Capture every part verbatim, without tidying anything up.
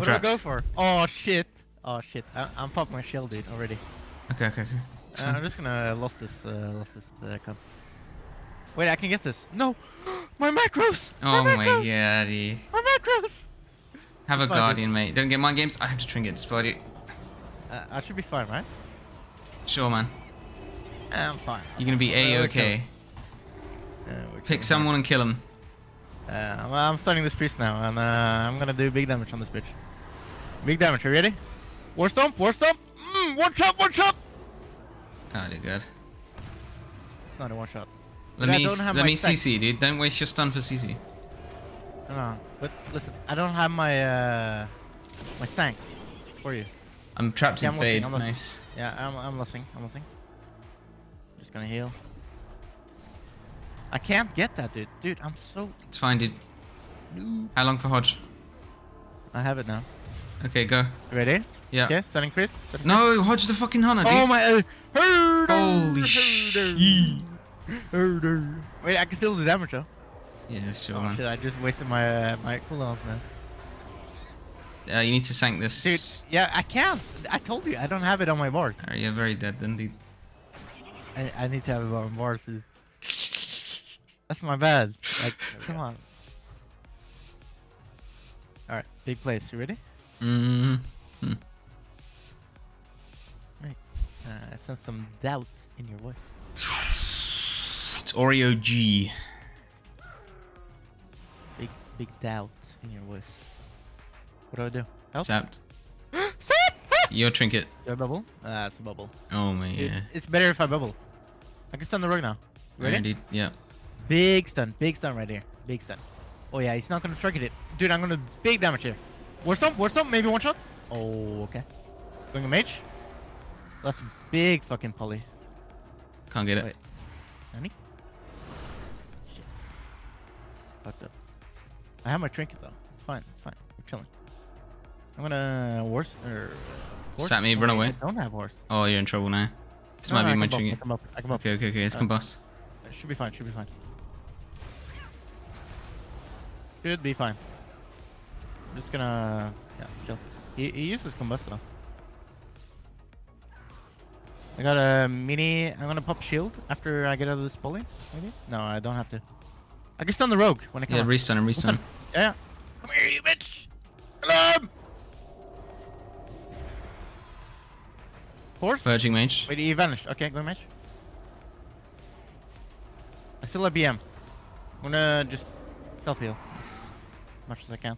What do I go for? Oh shit! Oh shit! I I'm popping my shell, dude, already. Okay, okay, okay. Uh, I'm just gonna lost this, uh, lost this uh, cup. Wait, I can get this. No, my macros. My oh macros! my god! My macros. Have a fine, guardian, dude. Mate. Don't get mind games. I have to trinket this body. Uh, I should be fine, right? Sure, man. I'm fine. You're gonna be a okay. Uh, Pick someone and kill him. Uh, well, I'm starting this priest now, and uh, I'm gonna do big damage on this bitch. Big damage, are you ready? War stomp, war stomp! Mm, one shot, one shot! Oh, dude, good. It's not a one shot. Let dude, me, let me stack. C C, dude. Don't waste your stun for C C. No, no, but listen, I don't have my uh, my stank for you. I'm trapped yeah, in I'm fade. I'm nice. Yeah, I'm, I'm losing. I'm losing. I'm just gonna heal. I can't get that, dude. Dude, I'm so... It's fine, dude. No. How long for Hodge? I have it now. Okay, go. Ready? Yeah. Okay, stunning Chris. Stunning no, Chris. Hodge the fucking hunter, dude. Oh my... Uh, Holy shit. Wait, I can still do damage, though. Yeah, sure, oh, man. Shit, I just wasted my, uh, my cooldowns, man. Uh, you need to sank this. Dude, yeah, I can't. I told you, I don't have it on my bars. Oh, you're very dead, then, dude. I, I need to have it on my bars, dude. That's my bad. Like, come on. Alright, big place. You ready? Mm hmm. Wait, uh, I sense some doubt in your voice. It's Oreo G. Big, big doubt in your voice. What do I do? Help? Zapped. Your trinket. Do I bubble? Ah, uh, it's a bubble. Oh, man. It, yeah. It's better if I bubble. I can stun the rogue now. Ready? Ready? Yeah. Big stun, big stun right here. Big stun. Oh yeah, he's not gonna target it. Dude, I'm gonna big damage here. War stomp, war stomp, maybe one shot. Oh, okay. Going a mage. That's a big fucking poly. Can't get Wait. it. Nani? Shit. Fucked up. I have my trinket though. It's fine, it's fine. We're chilling. I'm gonna horse or horse. Sat me, run away. I don't have horse. Oh, you're in trouble now. This no, might no, be my trinket. I come up. I come up. Okay, okay, okay. It's uh, combust. Should be fine. Should be fine. Should be fine. I'm just gonna... Yeah, chill. He, he uses combustor. I got a mini... I'm gonna pop shield after I get out of this bully, maybe? No, I don't have to. I can stun the rogue when I come Yeah, restun and restun. Yeah, yeah. Come here, you bitch! Hello! Horse? Verging mage. Wait, he vanished. Okay, go mage. I still have B M. I'm gonna just... self-heal as much as I can.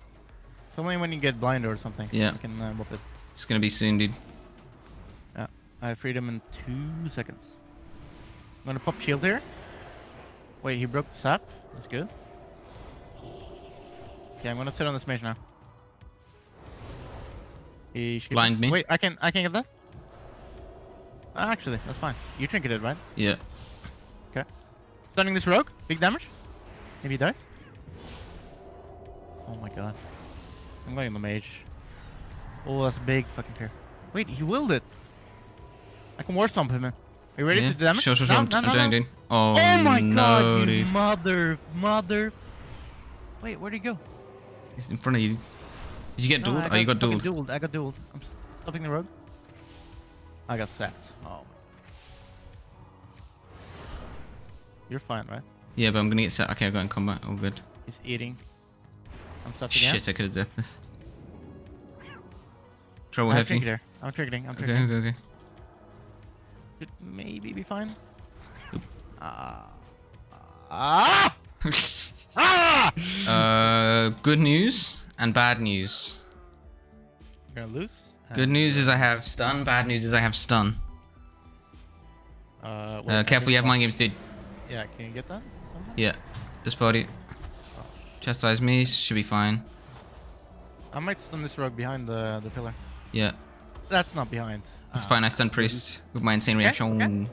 It's only when you get blinded or something. Yeah. I can uh, whoop it. It's gonna be soon, dude. Yeah. I have freedom in two seconds. I'm gonna pop shield here. Wait, he broke the sap. That's good. Okay, I'm gonna sit on this mage now. He should blind me. Wait, I can I can get that? Ah, actually, that's fine. You trinketed, right? Yeah. Okay. Stunning this rogue. Big damage. Maybe he dies. Oh my god. I'm going the mage. Oh, that's a big fucking tear. Wait, he willed it. I can war stomp him, man. Are you ready yeah. to do damage? Sure, sure, sure. No, I'm, no, I'm no, doing, no. dude. Oh, oh my no, god, you dude. mother, mother. Wait, where'd he go? He's in front of you. Did you get no, dueled? Got, oh, you got dueled. dueled. I got dueled. I'm stopping the road. I got sapped. Oh. You're fine, right? Yeah, but I'm gonna get set. Okay, I got in combat. All good. He's eating. I'm stopped again. Shit, I could have death this. Trouble heavy. I'm tricketing. I'm tricketing. Okay, okay, okay. Should maybe be fine. Ah. Ah! Ah! Uh, good news and bad news. You're gonna lose? Good news is I have stun. Bad news is I have stun. Uh, uh careful, you have mind games, dude. Yeah, can you get that? Somehow? Yeah. This body. Oh. Chastise me, should be fine. I might stun this rogue behind the, the pillar. Yeah. That's not behind. That's uh, fine, I stun priest with my insane okay, reaction. Okay.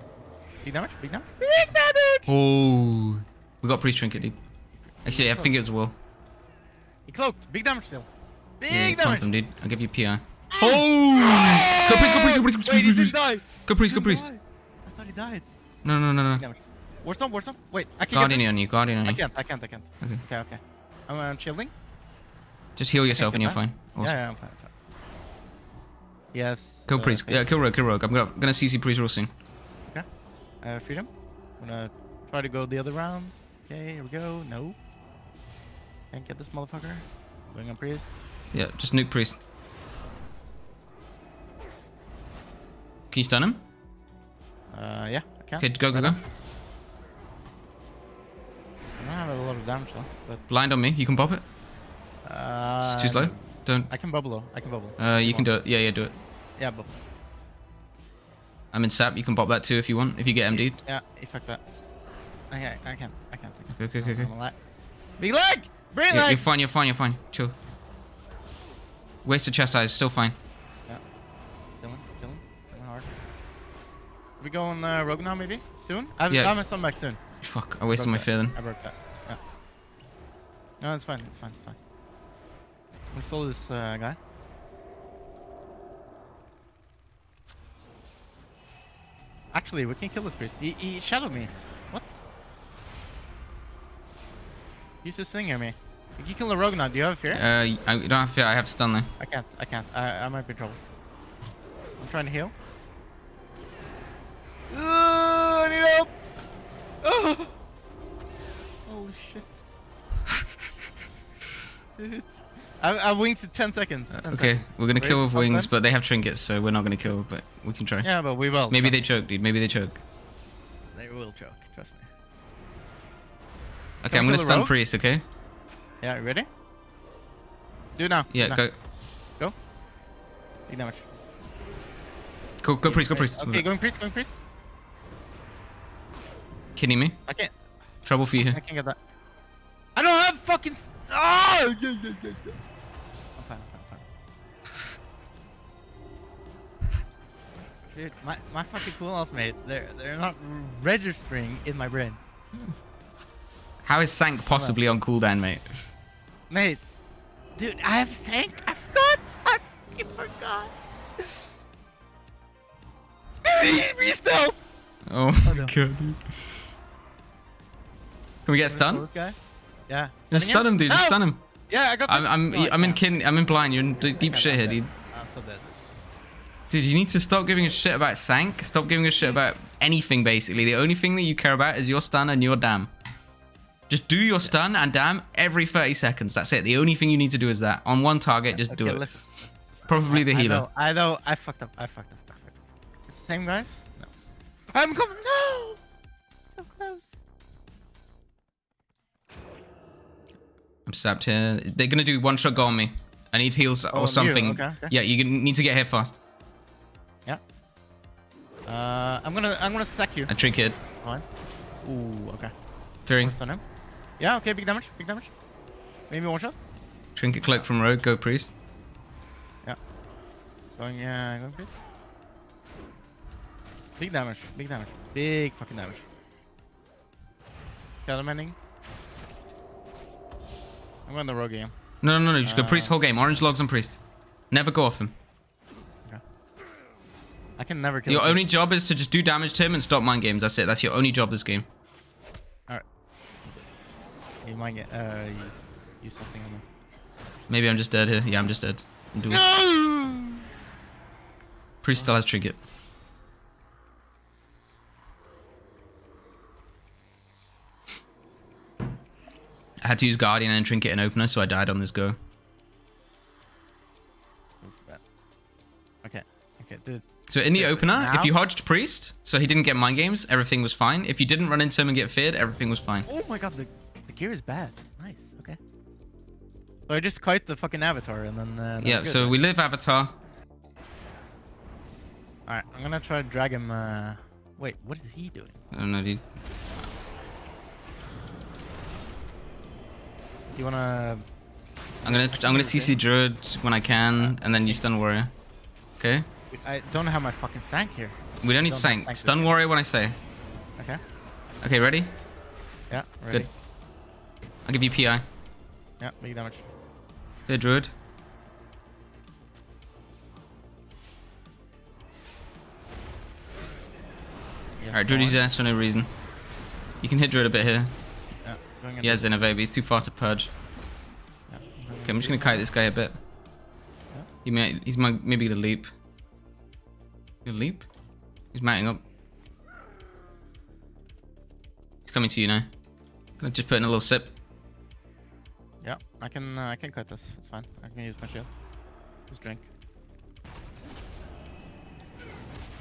Big damage, big damage. Big damage! Oh, we got priest trinket, dude. Actually, I think it was Will. He cloaked, big damage still. Big yeah, damage! Him, dude. I'll give you P I. Mm. Oh! Go priest, go priest, go priest, go priest! Wait, he didn't die! Go priest, go priest! I thought he died. No, no, no, no. War stomp, war stomp. Wait, I can't. Guardian on you, guardian on you. I can't, I can't, I can't. Okay, okay. okay. I'm uh, chilling. Just heal yourself and you're fine. Awesome. Yeah, yeah, I'm fine. I'm fine. Yes. Kill uh, priest. Yeah, kill rogue, kill rogue. I'm gonna, gonna C C priest real soon. Okay. Uh, freedom. I'm gonna try to go the other round. Okay, here we go. No. Can't get this motherfucker. Going on priest. Yeah, just nuke priest. Can you stun him? Uh, yeah, I can. Okay, go, go, go. I don't have a lot of damage though. But blind on me. You can pop it. Uh, it's too slow. Don't. I can bubble though. I can bubble. Uh, you can do it. Yeah, yeah, do it. Yeah, bubble. I'm in sap. You can pop that too if you want. If you get M D'd. Yeah, effect that. Okay, I can't. I can't. Okay, okay, okay. I'm okay. Big leg! Big leg! You're fine. You're fine. You're fine. Chill. Wasted chastise. Still fine. We go on uh, rogue now, maybe? Soon? I'm yeah. gonna stun back soon. Fuck, I wasted I my fear then. I broke that. Yeah. No, it's fine, it's fine, it's fine. We stole this uh, guy. Actually, we can kill this priest. He, he shadowed me. What? He's just sitting near me. If you kill a rogue now, do you have fear? Uh, I don't have fear, I have stun though. I can't, I can't. I, I might be in trouble. I'm trying to heal. Ooh, I need help! Oh. Holy shit. Dude. I, I winged to ten seconds. ten okay, seconds. We're gonna Wait, kill with wings, but they have trinkets, so we're not gonna kill, but we can try. Yeah, but we will. Maybe they choke, dude. Maybe they choke. They will choke, trust me. Okay, Don't I'm gonna stun rogue? priest, okay? Yeah, you ready? Do it now. Yeah, now. go. Go. Take damage. Go, go priest, go priest. Okay, going priest, going priest. Kidding me? I can't. Trouble for you here. I can't get that. I don't have fucking. Ah! Oh! Yeah, yeah, yeah, yeah. I'm fine, I'm fine, I'm fine. Dude, my, my fucking cooldowns, mate. They're, they're not registering in my brain. How is Sank possibly on cooldown, mate? Mate. Dude, I have Sank? I forgot! I fucking forgot! Priest, help! Oh my oh, no. god, dude. Can we get stunned? Yeah. Just stun him, dude. Just stun him. Yeah, I got this. I'm, I'm, I'm in kin. I'm in blind. You're in deep shit here, dude. I'm so dead. Dude, you need to stop giving a shit about Sank. Stop giving a shit about anything, basically. The only thing that you care about is your stun and your damn. Just do your stun and damn every thirty seconds. That's it. The only thing you need to do is that. On one target, just do it. Probably the healer. I know. I know. I fucked up. I fucked up. It's the same, guys? No. I'm coming. No! So close. I'm stabbed here. They're gonna do one shot go on me. I need heals oh, or something. Okay, okay. Yeah, you need to get here fast. Yeah. Uh, I'm gonna, I'm gonna sack you. I trinket. Fine. Ooh, okay. Fearing. Yeah, okay, big damage, big damage. Maybe one shot. Trinket cloak from rogue. Go priest. Yeah. Going, yeah, uh, going priest. Big damage, big damage, big fucking damage. Shadow mending. I'm going the rogue game. No, no, no, no. Just uh, go priest whole game. Orange logs on priest. Never go off him. Okay. I can never kill Your him. only job is to just do damage to him and stop mind games. That's it. That's your only job this game. Alright. You might get, uh, use something on him. Maybe I'm just dead here. Yeah, I'm just dead. I'm doing no! Priest still has trinket. I had to use Guardian and Trinket and Opener, so I died on this go. Okay, okay, dude. So in the Opener, now? if you hodged Priest, so he didn't get mind games, everything was fine. If you didn't run into him and get feared, everything was fine. Oh my god, the, the gear is bad. Nice, okay. So I just kite the fucking Avatar and then... Uh, yeah, good, so right? we live Avatar. Alright, I'm gonna try to drag him... Uh... Wait, what is he doing? I don't know, dude. You wanna? I'm gonna I'm gonna C C Druid when I can, and then you stun warrior. Okay. I don't have my fucking Sank here. We don't need Sank. Stun warrior when I say. Okay. Okay, ready? Yeah. Ready. Good. I'll give you P I. Yeah, big damage. Here, Druid. Yeah, all right, Druid is ass for no reason. You can hit Druid a bit here. He has Innovate, but he's too far to purge. Yeah, I'm okay, I'm just gonna kite this guy a bit. Yeah. He may, he's my, maybe gonna leap. Good leap. He's mounting up. He's coming to you now. Gonna just put in a little sip. Yeah, I can. Uh, I can cut this. It's fine. I can use my shield. Just drink.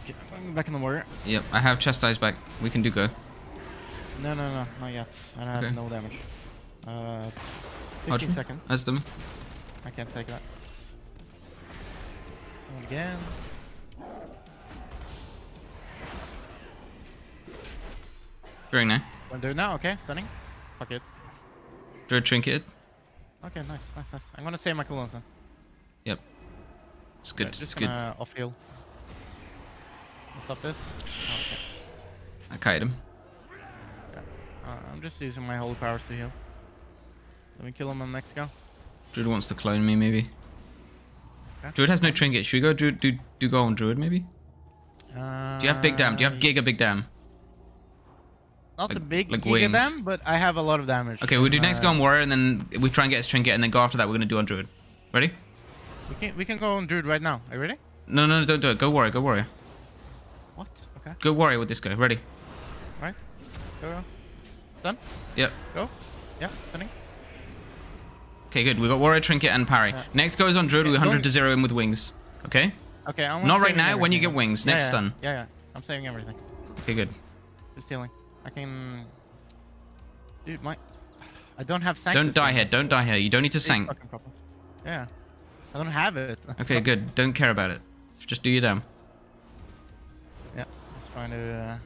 Get, I'm back in the warrior. Yep, I have chastised back. We can do go. No, no, no, not yet. I don't okay. have no damage. Uh, fifteen seconds. That's dumb. I can't take that. And again. Doing now. I'm doing now. Okay, stunning. Fuck it. Druid trinket. Okay, nice, nice, nice. I'm gonna save my cooldowns then. Yep. It's good. Right, it's good. Off heal. What's up this? Oh, okay. I kite him. Yeah. Uh, I'm just using my holy powers to heal. Let me kill him on the next go. Druid wants to clone me, maybe. Okay. Druid has no trinket. Should we go Druid? Do do go on Druid, maybe? Uh, do you have big dam? Do you have Giga big dam? Not like, the big like giga dam, but I have a lot of damage. Okay, we'll do next uh, go on warrior, and then we try and get his trinket, and then go after that. We're gonna do on Druid. Ready? We can we can go on Druid right now. Are you ready? No, no, no, don't do it. Go warrior. Go warrior. What? Okay. Go warrior with this guy. Ready? All right. Go. go. Done. Yep. Go. Yeah. Stunning. Okay, good. We got warrior, trinket, and parry. Yeah. Next goes on Druid. Yeah, we hundred to zero in with wings. Okay. Okay. I'm not right now. Everything. When you get wings, yeah, next yeah, stun. Yeah, yeah. I'm saving everything. Okay, good. Just healing. I can... Dude, my... I don't have sank. Don't die here. Don't so... die here. You don't need to sank. Yeah. I don't have it. That's okay, good. Don't care about it. Just do your damn. Yeah. Just trying to...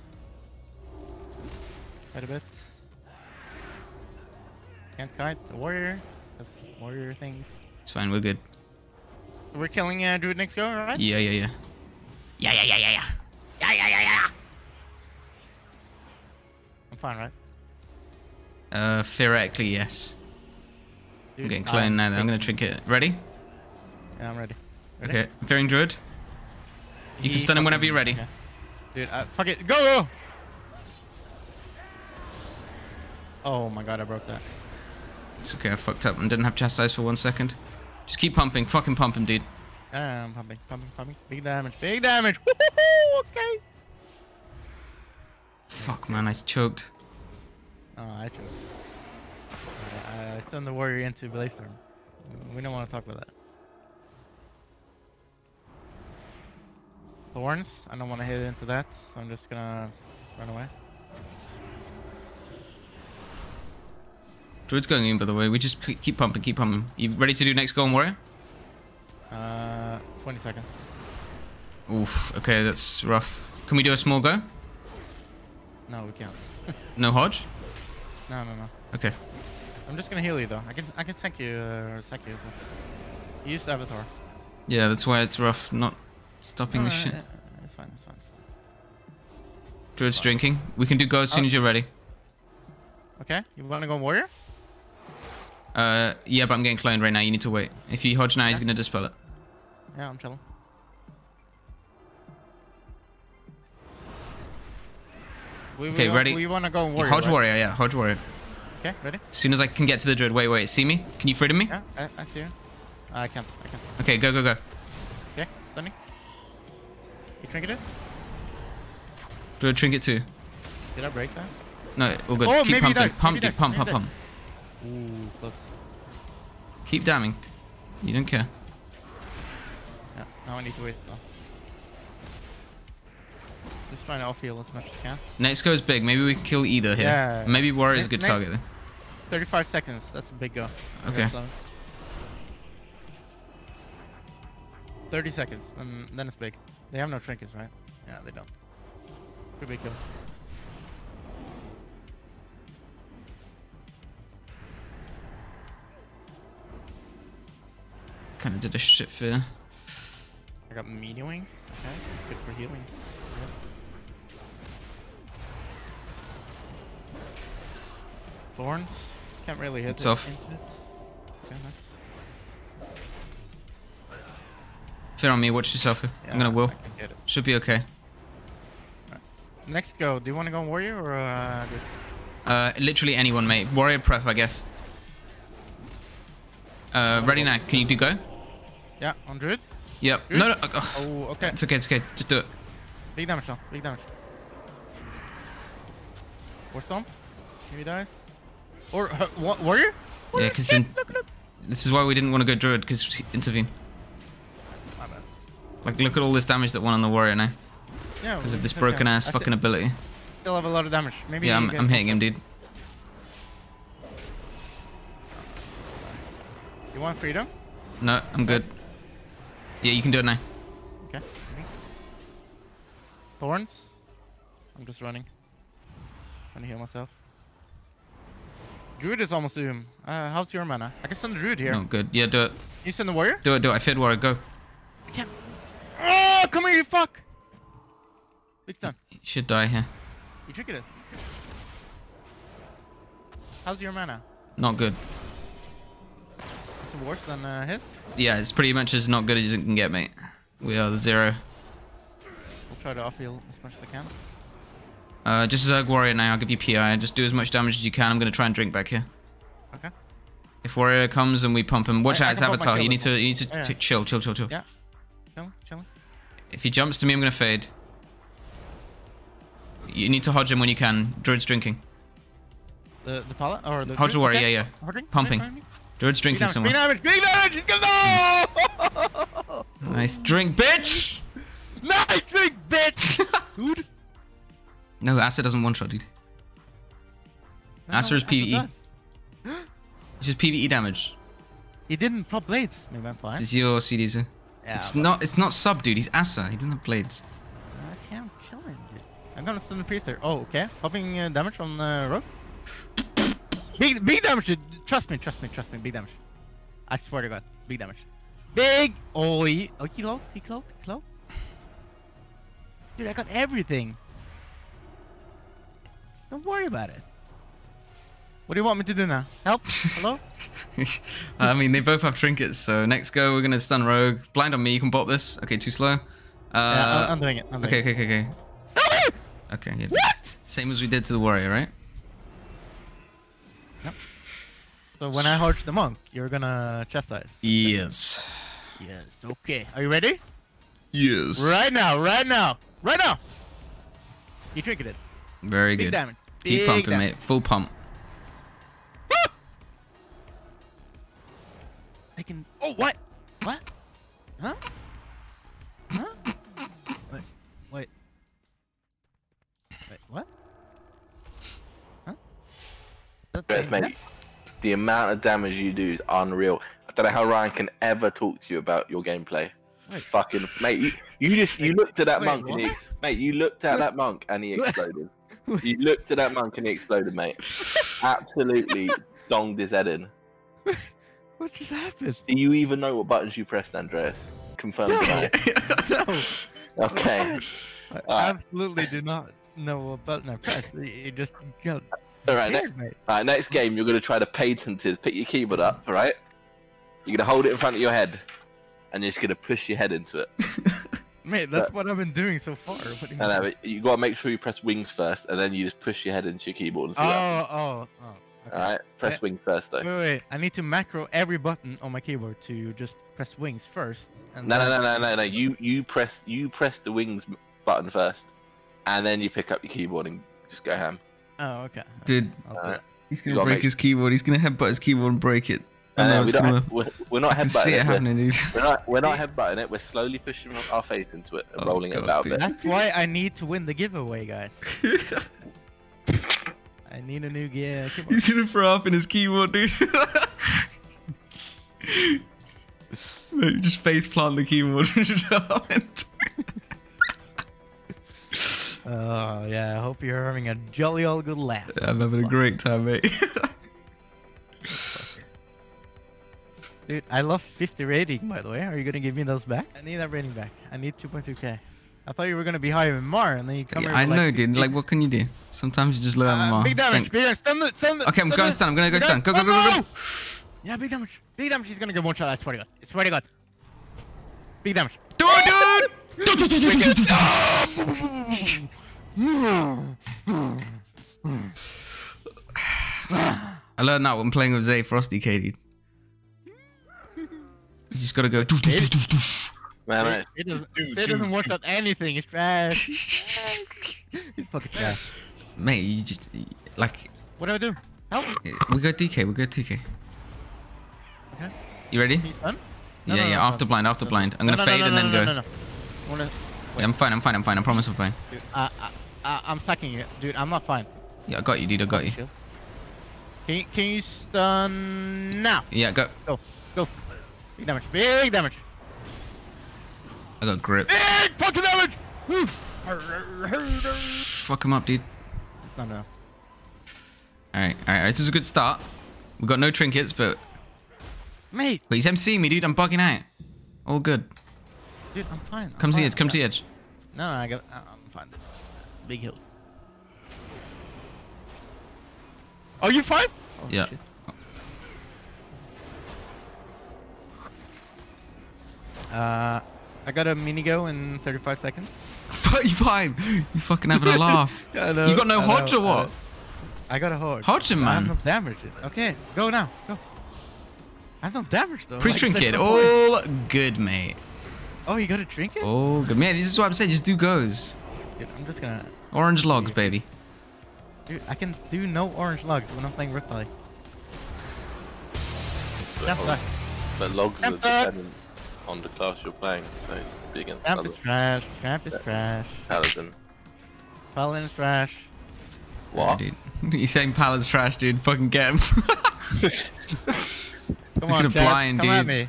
Uh... Kite a bit. Can't kite. The warrior. That's warrior things. It's fine. We're good. We're killing uh, Druid next go, right? Yeah, yeah, yeah. Yeah, yeah, yeah, yeah, yeah. Yeah, yeah, yeah, yeah. Fine, right? Uh, theoretically, yes. Dude, I'm getting cloned I'm now. Then. I'm gonna drink it. Ready? Yeah, I'm ready. ready? Okay, I'm fearing Druid. You he can stun him whenever you're ready. Yeah. Dude, uh, fuck it. Go, go! Oh my god, I broke that. It's okay, I fucked up and didn't have chastise for one second. Just keep pumping. Fucking pump him, dude. Yeah, I'm pumping, pumping, pumping. Big damage, big damage! Woohoo! Okay! Fuck, man, I choked. Oh, I choked. Uh, I sent the warrior into Blastorm. We don't want to talk about that. Thorns, I don't want to hit into that, so I'm just gonna run away. Druid's going in, by the way. We just keep pumping, keep pumping. You ready to do next go on warrior? Uh, twenty seconds. Oof, okay, that's rough. Can we do a small go? No, we can't. No Hodge? No, no, no. Okay. I'm just gonna heal you though. I can, I can sank you, uh, or sank you. So. Use Avatar. Yeah, that's why it's rough. Not stopping no, the no, shit. No, no, it's fine. It's fine. It's fine. Druid's oh. drinking. We can do go as soon oh. as you're ready. Okay. You wanna go warrior? Uh, yeah, but I'm getting cloned right now. You need to wait. If you Hodge now, okay. he's gonna dispel it. Yeah, I'm chilling. We, okay, we, ready? We want to go warrior, Hodge right? warrior, yeah, Hodge warrior. Okay, ready? As soon as I can get to the Druid. Wait, wait, see me? Can you freedom me? Yeah, I, I see you. Uh, I can't, I can't. Okay, go, go, go. Okay, stunning. You trinketed? Druid trinket too. Did I break that? No, all good. Oh, Keep maybe pumping. Pump, maybe pump, pump, pump. Ooh, close. Keep damning. You don't care. Yeah, now I need to wait though. Just trying to off heal as much as I can. Next go is big. Maybe we can kill either here. Yeah. Maybe warrior is a good target then. thirty-five seconds. That's a big go. Okay. thirty seconds. And then it's big. They have no trinkets, right? Yeah, they don't. Pretty big kill. Kind of did a shit fear. I got medium wings. Okay. That's good for healing. Yep. Thorns? Can't really hit it's it. Off. It. Okay, nice. Fear on me, watch yourself. Yeah, I'm gonna will. Should be okay. Right. Next go, do you want to go on warrior or uh, uh literally anyone, mate. Warrior pref, I guess. Uh, ready now, can you do go? Yeah, on Druid? Yep. Druid? No, no. Oh, oh, okay. It's okay, it's okay. Just do it. Big damage now, big damage. Or stomp. Maybe he dies. Or uh, what, warrior? Warrior, yeah, shit, in, look, look. This is why we didn't want to go druid, because intervene. My bad. Like, look at all this damage that went on the warrior now. Yeah. Because of this broken ass I fucking ability. Still have a lot of damage. Maybe. Yeah, I'm, I'm hitting him, dude. You want freedom? No, I'm good. Yeah, you can do it now. Okay. Mm-hmm. Thorns? I'm just running. Trying to heal myself. Druid is almost doom. Uh, how's your mana? I can send the druid here. No, good. Yeah, do it. You send the warrior? Do it, do it. I feared warrior. Go. I can't. Oh, come here, you fuck! It's done. You should die here. You triggered it. How's your mana? Not good. It's worse than uh, his? Yeah, it's pretty much as not good as it can get, mate. We are zero. We'll try to off-heal as much as I can. Uh, just Zerg warrior now, I'll give you P I. Just do as much damage as you can. I'm gonna try and drink back here. Okay. If warrior comes and we pump him, watch I, out, it's avatar. You need to, you need to oh, yeah. chill, chill, chill, chill. Yeah. Chill, chill. If he jumps to me, I'm gonna fade. You need to hodge him when you can. Druid's drinking. The the pallet or the hodge warrior? Okay. Yeah, yeah. Hodging? Pumping. Druid's drinking somewhere. Big damage! Big damage! He's gonna no! Nice drink, bitch. Nice drink, bitch. Dude. No, Asa doesn't one shot, dude. No, Asa is PvE. It's just PvE damage. He didn't prop blades. Maybe I'm fine. This is your C Ds. Huh? Yeah, it's not. It's not sub, dude. He's Asa. He doesn't have blades. I can't kill him, dude. I'm gonna stun the priest there. Oh, okay. Popping uh, damage on the rogue. Big, big damage. Dude. Trust me. Trust me. Trust me. Big damage. I swear to God. Big damage. Big. Oh, he. Oh, he low. He low. He low. Dude, I got everything. Don't worry about it. What do you want me to do now? Help? Hello? I mean, they both have trinkets, so next go, we're going to stun rogue. Blind on me, you can bop this. Okay, too slow. Uh, yeah, I'm doing it. I'm okay, doing okay, okay, okay. Okay, yeah. What? Same as we did to the warrior, right? Yep. So when I hodge the monk, you're going to chastise. Yes. Yes, okay. Are you ready? Yes. Right now, right now, right now. You triggered it. Very Big good. Damage. Keep Big pumping, damage. Mate. Full pump. I can. Oh, what? What? Huh? Huh? Wait. Wait. Wait. What? Huh? That's mate, the amount of damage you do is unreal. I don't know how Ryan can ever talk to you about your gameplay. Wait. Fucking mate, you, you just you looked at that Wait, monk what? and he mate, you looked at that monk and he exploded. You looked at that monk and he exploded, mate. Absolutely donged his head in. What just happened? Do you even know what buttons you pressed, Andreas? Confirm no. no. Okay. What? I right. absolutely do not know what button I pressed. You just got Alright, ne right, next game you're gonna try the patented. Pick your keyboard up, alright? You're gonna hold it in front of your head. And you're just gonna push your head into it. Mate, that's but, what I've been doing so far. What do you I know, but you gotta make sure you press wings first, and then you just push your head into your keyboard and see oh, that. Oh, oh, okay. All right, press I, wings first though. Wait, wait, I need to macro every button on my keyboard to just press wings first. And no, then... no, no, no, no, no. You you press you press the wings button first, and then you pick up your keyboard and just go ham. Oh, okay. Dude, right. He's gonna break make... his keyboard. He's gonna headbutt his keyboard and break it. Uh, no, we don't gonna... have, we're, we're not headbutting it. We're, we're not, we're not headbutting it. We're slowly pushing our face into it and oh rolling God, it about dude. a bit. That's why I need to win the giveaway, guys. I need a new gear. He's gonna throw off in his keyboard, dude. Mate, just face plant the keyboard. Oh yeah, I hope you're having a jolly old good laugh. Yeah, I'm having a great time, mate. Dude, I lost fifty rating, by the way. Are you gonna give me those back? I need that rating back. I need two point two K. I thought you were gonna be higher than Mar, and then you come yeah, here I know, like dude. Like, what can you do? Sometimes you just lower uh, Mar. Big damage, Thanks. big damage. Stun the, stun the, okay, I'm going to stun. I'm gonna go stun. Go, go, go, go, go. Yeah, big damage. Big damage. He's gonna get one shot. I swear to God. I swear to God. Big damage. Do it, dude! I learned that when playing with Zay Frosty K D. You just gotta go. Doosh, doosh, doosh, doosh, doosh. Man, man. It doesn't, dude, it doesn't work on anything. It's trash. It's fucking trash. Mate, you just like. What do I do? Help. We go D K. We go D K. Okay. You ready? He's done? No, yeah, no, yeah. No, after no, blind, after no, blind. I'm no, gonna no, fade no, no, and then no, go. No, no, no. I wanna... yeah, I'm fine. I'm fine. I'm fine. I promise I'm fine. Dude, I, I, I, I'm sucking it, dude. I'm not fine. Yeah, I got you, dude. I got you. Can you, can you stun now? Yeah, go. Go, go. Big damage. Big damage. I got grip. Big fucking damage. Fuck him up, dude. No, no. Alright, alright, this is a good start. We got no trinkets, but... Mate! Wait, he's MCing me, dude. I'm bugging out. All good. Dude, I'm fine. I'm come fine. to the edge, come yeah. to the edge. No, no, I got... I'm fine. Big hill. Are you fine? Oh, yeah. Shit. Oh. Uh, I got a mini-go in thirty-five seconds. thirty-five! You fucking having a laugh. Yeah, know, you got no I hodge know, or what? I got a hodge. Hodge him, man. I have no damage. Okay, go now. Go. I have no damage, though. Priest like, trinket. All point. Good, mate. Oh, you got a trinket? Oh, good. Man, this is what I'm saying. Just do goes. Dude, I'm just gonna... Orange logs, yeah. baby. Dude, I can do no orange logs when I'm playing Rift Valley. But, but logs Damp are dependent on the class you're playing, so... Against Tramp is trash. Tramp is yeah. trash. Paladin. Paladin is trash. What? Dude. He's saying Paladin's trash, dude. Fucking get him. Come on, Tramp. Come dude. at me.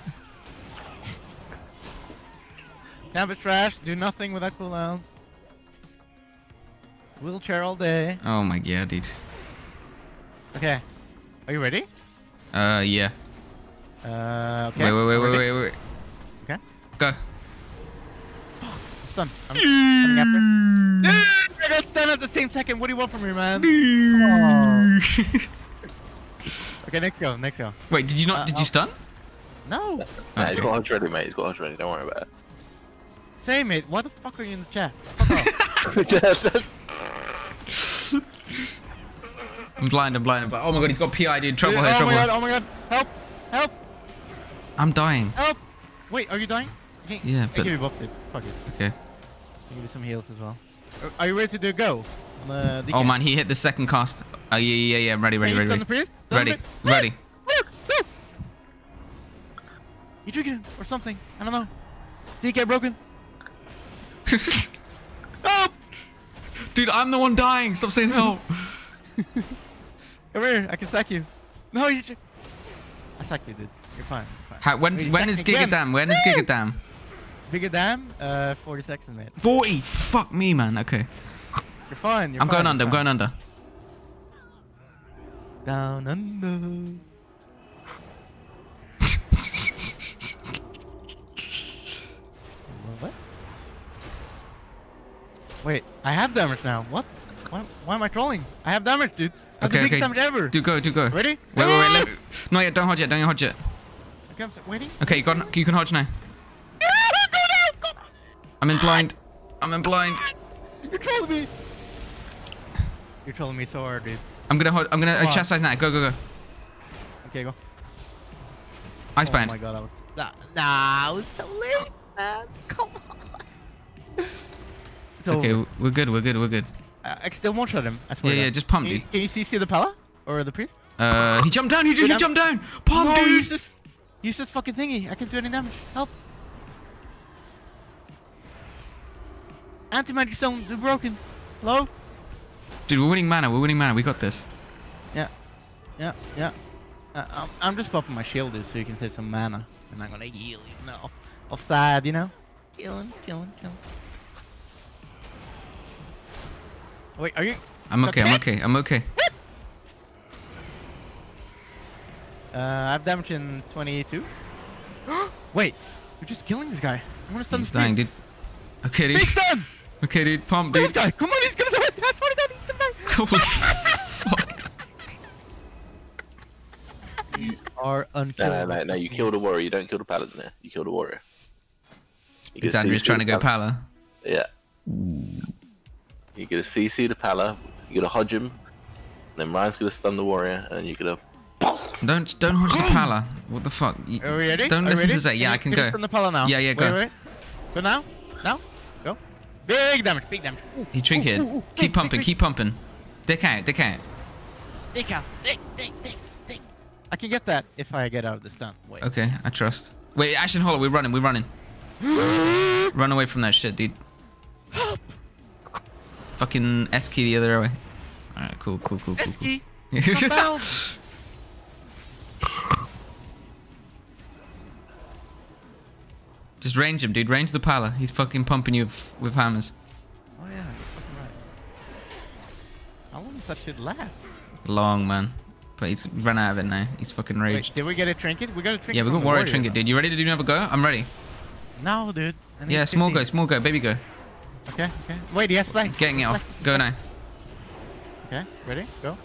Tramp is trash. Do nothing without cooldowns. Wheelchair all day. Oh my god, dude. Okay. Are you ready? Uh, yeah. Uh, okay. Wait, wait, wait, wait, wait, wait. Okay. Go. I'm, I'm coming after. Dude, I got stunned at the same second. What do you want from me, man? Oh. Okay, next go, next go. Wait, did you not? Uh, did I'll... you stun? No. Nah, okay. He's got hodge ready, mate. He's got hodge ready. Don't worry about it. Say, mate, why the fuck are you in the chat? Fuck off. I'm blind. I'm blind. Oh my god, he's got P I, dude. Trouble dude, here. Oh trouble. my god. Oh my god. Help! Help! I'm dying. Help! Wait, are you dying? Hey, yeah, but... I give you buff, dude. Fuck it. Okay. I'll give you some heals as well. Are you ready to do a go? Uh, oh man, he hit the second cast. Oh yeah, yeah, yeah. I'm ready, ready, ready. Ready, ready. Ready. ready. ready. Look, look. You triggered him or something. I don't know. D K broken. Oh! Dude, I'm the one dying. Stop saying no. Come here, I can sack you. No, you... I sacked you, dude. You're fine. You're fine. How, when Wait, when is Gigadam? When is Gigadam? Gigadam, uh, forty seconds, mate. forty? Fuck me, man. Okay. You're fine. You're I'm fine. going under. I'm going under. Down under. What? Wait, I have damage now. What? Why, why am I trolling? I have damage, dude. That's okay, the biggest okay. damage ever. Do go, do go. Ready? Wait, wait, wait. Let me... No, yeah, don't hodge yet. Don't hodge yet. Okay, I'm waiting. Okay, you, got, you can hodge now. I'm in blind. I'm in blind. You're trolling me. You're trolling me so hard, dude. I'm gonna hold. I'm gonna uh, chastise now. Go, go, go. Okay, go. Iceband. Oh my god, I was. Nah, nah, I was so late, man. Come on. It's, it's okay. We're good. We're good. We're good. Uh, I can still one shot him. I swear. Yeah, yeah, yeah, just pump, can dude. You, can you C C the Pala or the priest? Uh, he jumped down. He, he jumped down. Pump, no, dude. Use this. Use this fucking thingy. I can't do any damage. Help. Anti-magic stone, they're broken. Low. Dude, we're winning mana. We're winning mana. We got this. Yeah. Yeah. Yeah. Uh, I'm, I'm just popping my shield so you can save some mana. And I'm gonna heal you now. Offside, you know? Killing, killing, killing. Wait, are you? I'm okay. I'm okay. I'm okay. Uh, I've damage in twenty-two. Wait, you're just killing this guy. I'm gonna stun this guy. He's dying, dude. Okay, dude. Big stun! Okay, dude. Pump, dude. This guy. Come on, he's gonna die. That's what he did. He's gonna die. Holy fuck. You are unkillable. No, no, no. You kill the warrior. You don't kill the paladin there. You kill the warrior. Because Andrew's trying to go Pala. Yeah. Ooh. You're gonna C C the Pala. You're gonna hodge him. Then Ryan's gonna stun the warrior. And you're gonna... Don't, don't hodge the Pala. What the fuck? You, are we ready? Don't are listen ready? to say. Yeah, I can go. Stun the Pala now. Yeah, yeah, go. Wait, wait. Go now. Now. Go. Big damage. Big damage. Ooh, he trinketed. Ooh, ooh, ooh. Keep big, pumping. Big, keep pumping. Dick out. Dick out. Dick out. Dick, dick, dick, dick. I can get that if I get out of this town. Wait. Okay. I trust. Wait, Ashen Hollow. We're running. We're running. Run away from that shit, dude. Help. Fucking S-key the other way. Alright, cool, cool, cool, cool, cool. Just range him, dude. Range the Pala. He's fucking pumping you with hammers. Oh, yeah. You're fucking right. How long does that shit last? Long, man. But he's run out of it now. He's fucking raged. Wait, did we get a trinket? We got a trinket. Yeah, we got warrior, warrior trinket, dude. You ready to do another go? I'm ready. No, dude. Yeah, small go, small go. Baby go. Okay, okay. Wait, he has flank. Getting it off. Go now. Okay, ready? Go.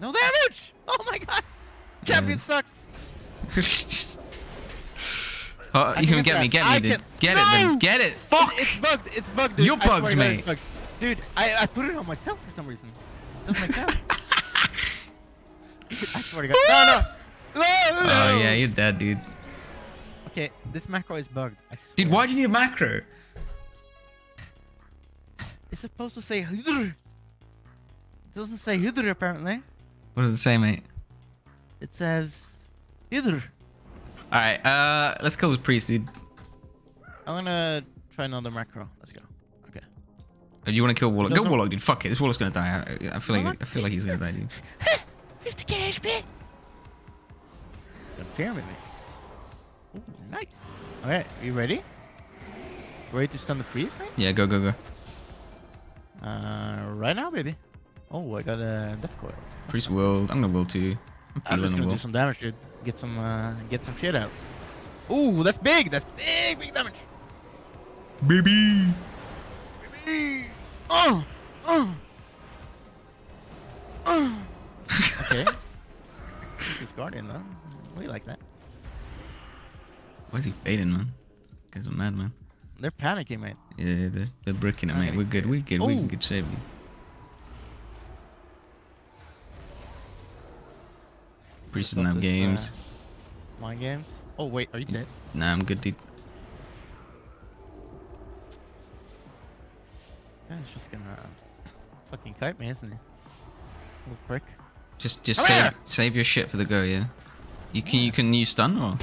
No damage! Oh my god! Champion yeah. sucks! Oh, you can get me, get me, I dude. Can... Get no! it, then. Get it! Fuck! It's, it's bugged, it's bugged, dude. You're bugged, mate. Bugged. Dude, I, I put it on myself for some reason. It doesn't make sense. I swear to god. No, no! No, no, no! Oh yeah, you're dead, dude. Okay, this macro is bugged. Dude, why do you need a macro? It's supposed to say Hydr. It doesn't say Hydr apparently. What does it say, mate? It says Hydr. Alright, uh let's kill this priest, dude. I'm gonna try another macro. Let's go. Okay. Oh, do you wanna kill Warlock? Go Warlock, dude. Fuck it, this Warlock's gonna die. I, I feel like I feel like he's gonna die, dude. fifty K H P! Don't fear me, mate. Ooh, nice. Alright, you ready? Ready to stun the priest, mate? Yeah, go go go. Uh, right now, baby. Oh, I got a death coil. Priest world. I'm gonna will too. I'm, I'm just gonna will. do some damage, dude. Get some, uh, get some shit out. Ooh, that's big. That's big, big damage. Baby. Baby. Oh, oh, oh. Okay. He's guardian though. We like that. Why is he fading, man? This guy's a madman. They're panicking, mate. Yeah, they're, they're bricking it, mate. We're good. We're good. Ooh. We're in good shape. Priest in games. Uh, my games? Oh, wait. Are you dead? Nah, I'm good, dude. That guy's just gonna fucking kite me, isn't he? Little prick. Just, just save, save your shit for the go, yeah? You can, you can use stun, or...?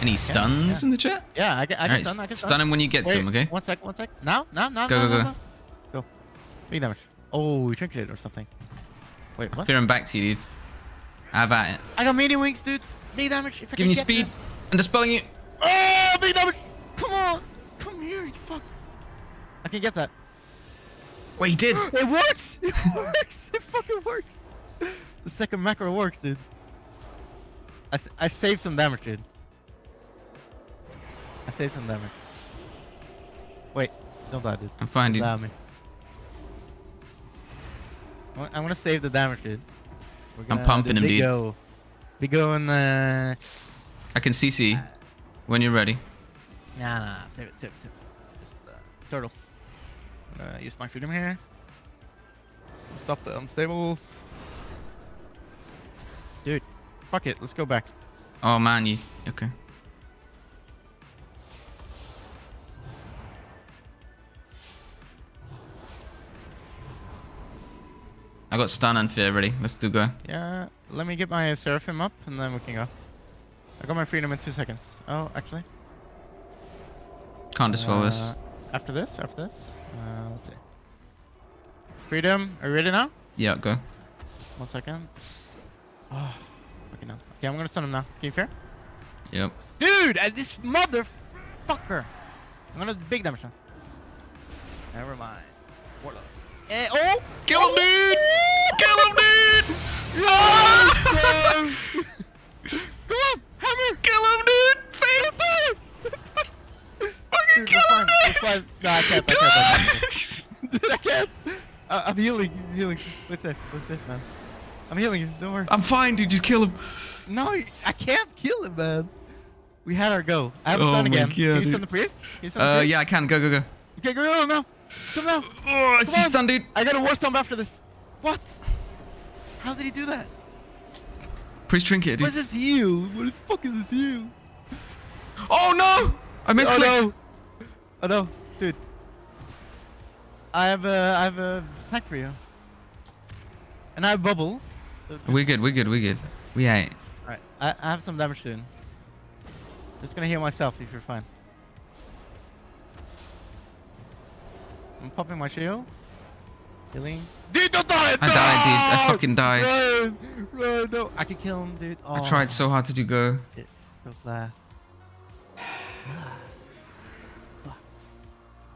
Any stuns yeah, yeah. in the chat? Yeah, I can, I can right, stun, I can stun. Stun him when you get Wait, to him, okay? One sec, one sec. Now, now, now, go, now, go, now, go. Now. Go. Big damage. Oh, we trinketed or something. Wait, what? Fear him back to you, dude. Have at it. I got medium wings, dude. Big damage. If I Giving you speed. Them. I'm dispelling you. Oh, big damage. Come on. Come here, you fuck. I can get that. Wait, he did. It works. It works. It fucking works. The second macro works, dude. I, I saved some damage, dude. I saved some damage. Wait, don't die, dude. I'm fine, dude. Allow me. I'm gonna save the damage, dude. We're gonna I'm pumping him, dude. Go. Big go and uh... I can C C uh, when you're ready. Nah, nah, nah. Save it, save it, save it. Just uh, turtle. I'm gonna use my freedom here. Stop the unstables. Dude, fuck it. Let's go back. Oh man, you okay? I got stun and fear ready. Let's do go. Yeah, let me get my Seraphim up and then we can go. I got my freedom in two seconds. Oh, actually. Can't dispel uh, this. After this, after this. Uh, let's see. Freedom, are you ready now? Yeah, go. One second. Oh, fucking hell. Okay, I'm gonna stun him now. Can you fear? Yep. Dude, uh, this motherfucker. I'm gonna big damage now. Never mind. Warlock. Uh, oh! Kill him, dude! Kill him, dude! Oh, come on! Hammer! Kill him, dude! Fade! Fucking kill him, dude! No, I can't. I can't. Dude, I can't. Uh, I'm healing. I'm healing. What's this? What's this, man? I'm healing you. Don't worry. I'm fine, dude. Just kill him. No, I can't kill him, man. We had our go. I have a stun again. Can you stun the priest? Uh, yeah, I can. Go, go, go. Okay, go, go, go now. Come now! Oh, I see stun, dude! I got a war stomp after this! What? How did he do that? Priest trinket. What is this you? What the fuck is this you? Oh no! I misclicked. Oh no, oh, no. Dude. I have a I have a sack for you. And I have bubble. We're good. We're good. We're good. We ain't. All right. I, I have some damage soon. Just gonna heal myself if you're fine. I'm popping my shield. Healing. Dude, don't die! I no! died, dude. I fucking died. Run, run, no. I can kill him, dude. Oh. I tried so hard to do go. It's so fast.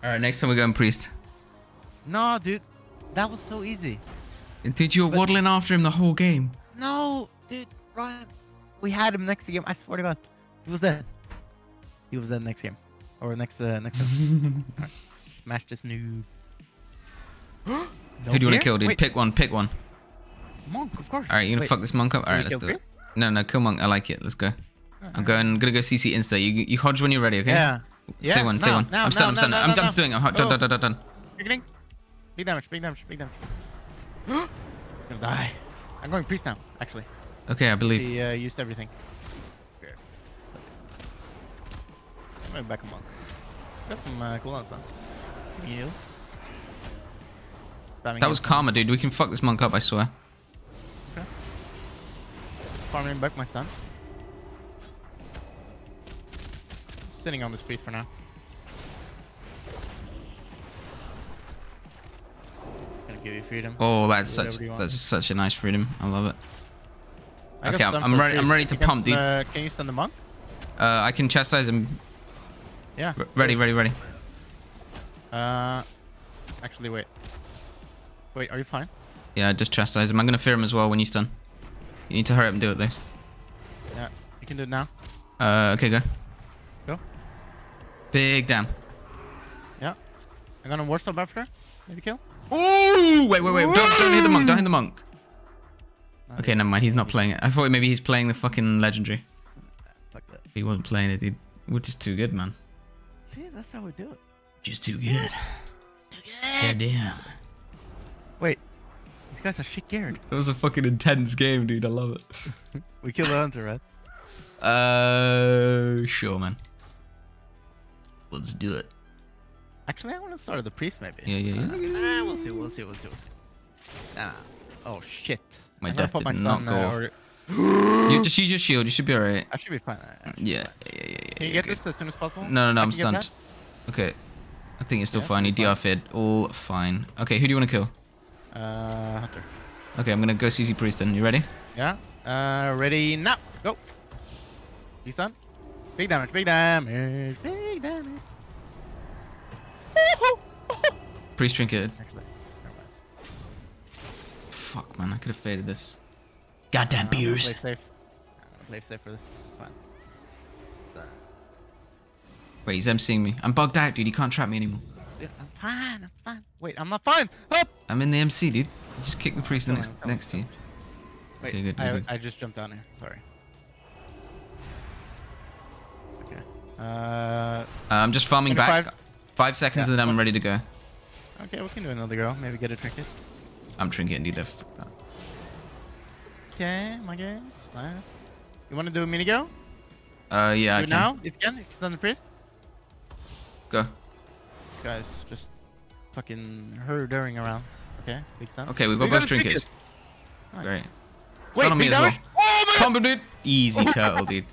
Alright, next time we're going priest. No, dude. That was so easy. Dude, you were but waddling after him the whole game. No, dude. Ryan, we had him next game. I swear to God. He was dead. He was dead next game. Or next, uh, next time. Right. Smash this noob. No Who do you want to kill, dude? Wait. Pick one, pick one. Monk, of course. Alright, you gonna Wait. fuck this monk up? Alright, let's do it. Here? No, no, kill monk. I like it. Let's go. Right. I'm going, I'm gonna go C C Insta. You, you hodge when you're ready, okay? Yeah. yeah. Say one, no, say one. No, I'm stunned, no, I'm stunned. No, no, I'm, no, I'm no. doing it. I'm done, done, done, done, done. You're getting? Big damage, big damage, big damage. I'm gonna die. I'm going priest now, actually. Okay, I believe. He uh, used everything. Here. I'm going back a monk. Got some uh, cooldowns now. Heals. That was karma, dude. We can fuck this monk up, I swear. Okay. Just farming back my stun. Sitting on this priest for now. It's gonna give you freedom. Oh, that's such that's such a nice freedom. I love it. I okay, I'm, I'm ready. I'm ready to pump, dude. Uh, can you stun the monk? Uh, I can chastise him. Yeah. R ready, ready, ready. Uh, actually, wait. Wait, are you fine? Yeah, just chastise him. I'm gonna fear him as well when you stun. You need to hurry up and do it though. Yeah, you can do it now. Uh, okay, go. Go. Big damn. Yeah. I'm gonna war stop after. Maybe kill. Ooh! Wait, wait, wait. Don't, don't hit the monk. Don't hit the monk. No, okay, never mind. He's not playing it. I thought maybe he's playing the fucking legendary. Fuck that. He wasn't playing it, dude. We're just too good, man. See, that's how we do it. Just too good. Too good. Goddamn. Wait, these guys are shit geared. That was a fucking intense game, dude. I love it. We killed the hunter, right? Uh, sure, man. Let's do it. Actually, I want to start with the priest, maybe. Yeah, yeah, yeah. Uh, we'll see, we'll see, we'll see. We'll see. Nah. Oh, shit. My I'm death did my not go off. Or... You just use your shield. You should be alright. I should be fine. Should yeah. Be fine. yeah, yeah, yeah. Can you get good. this as soon as possible? No, no, no. I I'm stunned. Okay. I think it's still yeah, fine. He D R-fed. All fine. Okay, who do you want to kill? Uh, Hunter. Okay, I'm gonna go C C priest then. You ready? Yeah. Uh, ready now. Go. You stun? Big damage, big damage, big damage. Priest trinket. Actually, never mind. Fuck, man. I could have faded this. Goddamn uh, beers. Play safe. Play safe for this. Fine. Wait, he's emceeing me. I'm bugged out, dude. He can't trap me anymore. Dude, I'm fine. I'm fine. Wait, I'm not fine. Help! I'm in the M C, dude. Just kick the priest next next to you. Wait, okay, good, I, good. I just jumped down here. Sorry. Okay. Uh, uh, I'm just farming twenty-five. Back. Five seconds, yeah, and then I'm ready to go. Okay, we can do another go. Maybe get a trinket. I'm trinketing, dude. Fuck that. Okay, my game's nice. You want to do a mini go? Uh, yeah. Do it now, if you can. If you stun the priest. Go. This guy's just fucking hurdering around. Okay, big stun. Okay, we've got we both trinkets. Nice. Great. Wait, stun on me as well. Oh, man. Combo, dude. Easy turtle, dude.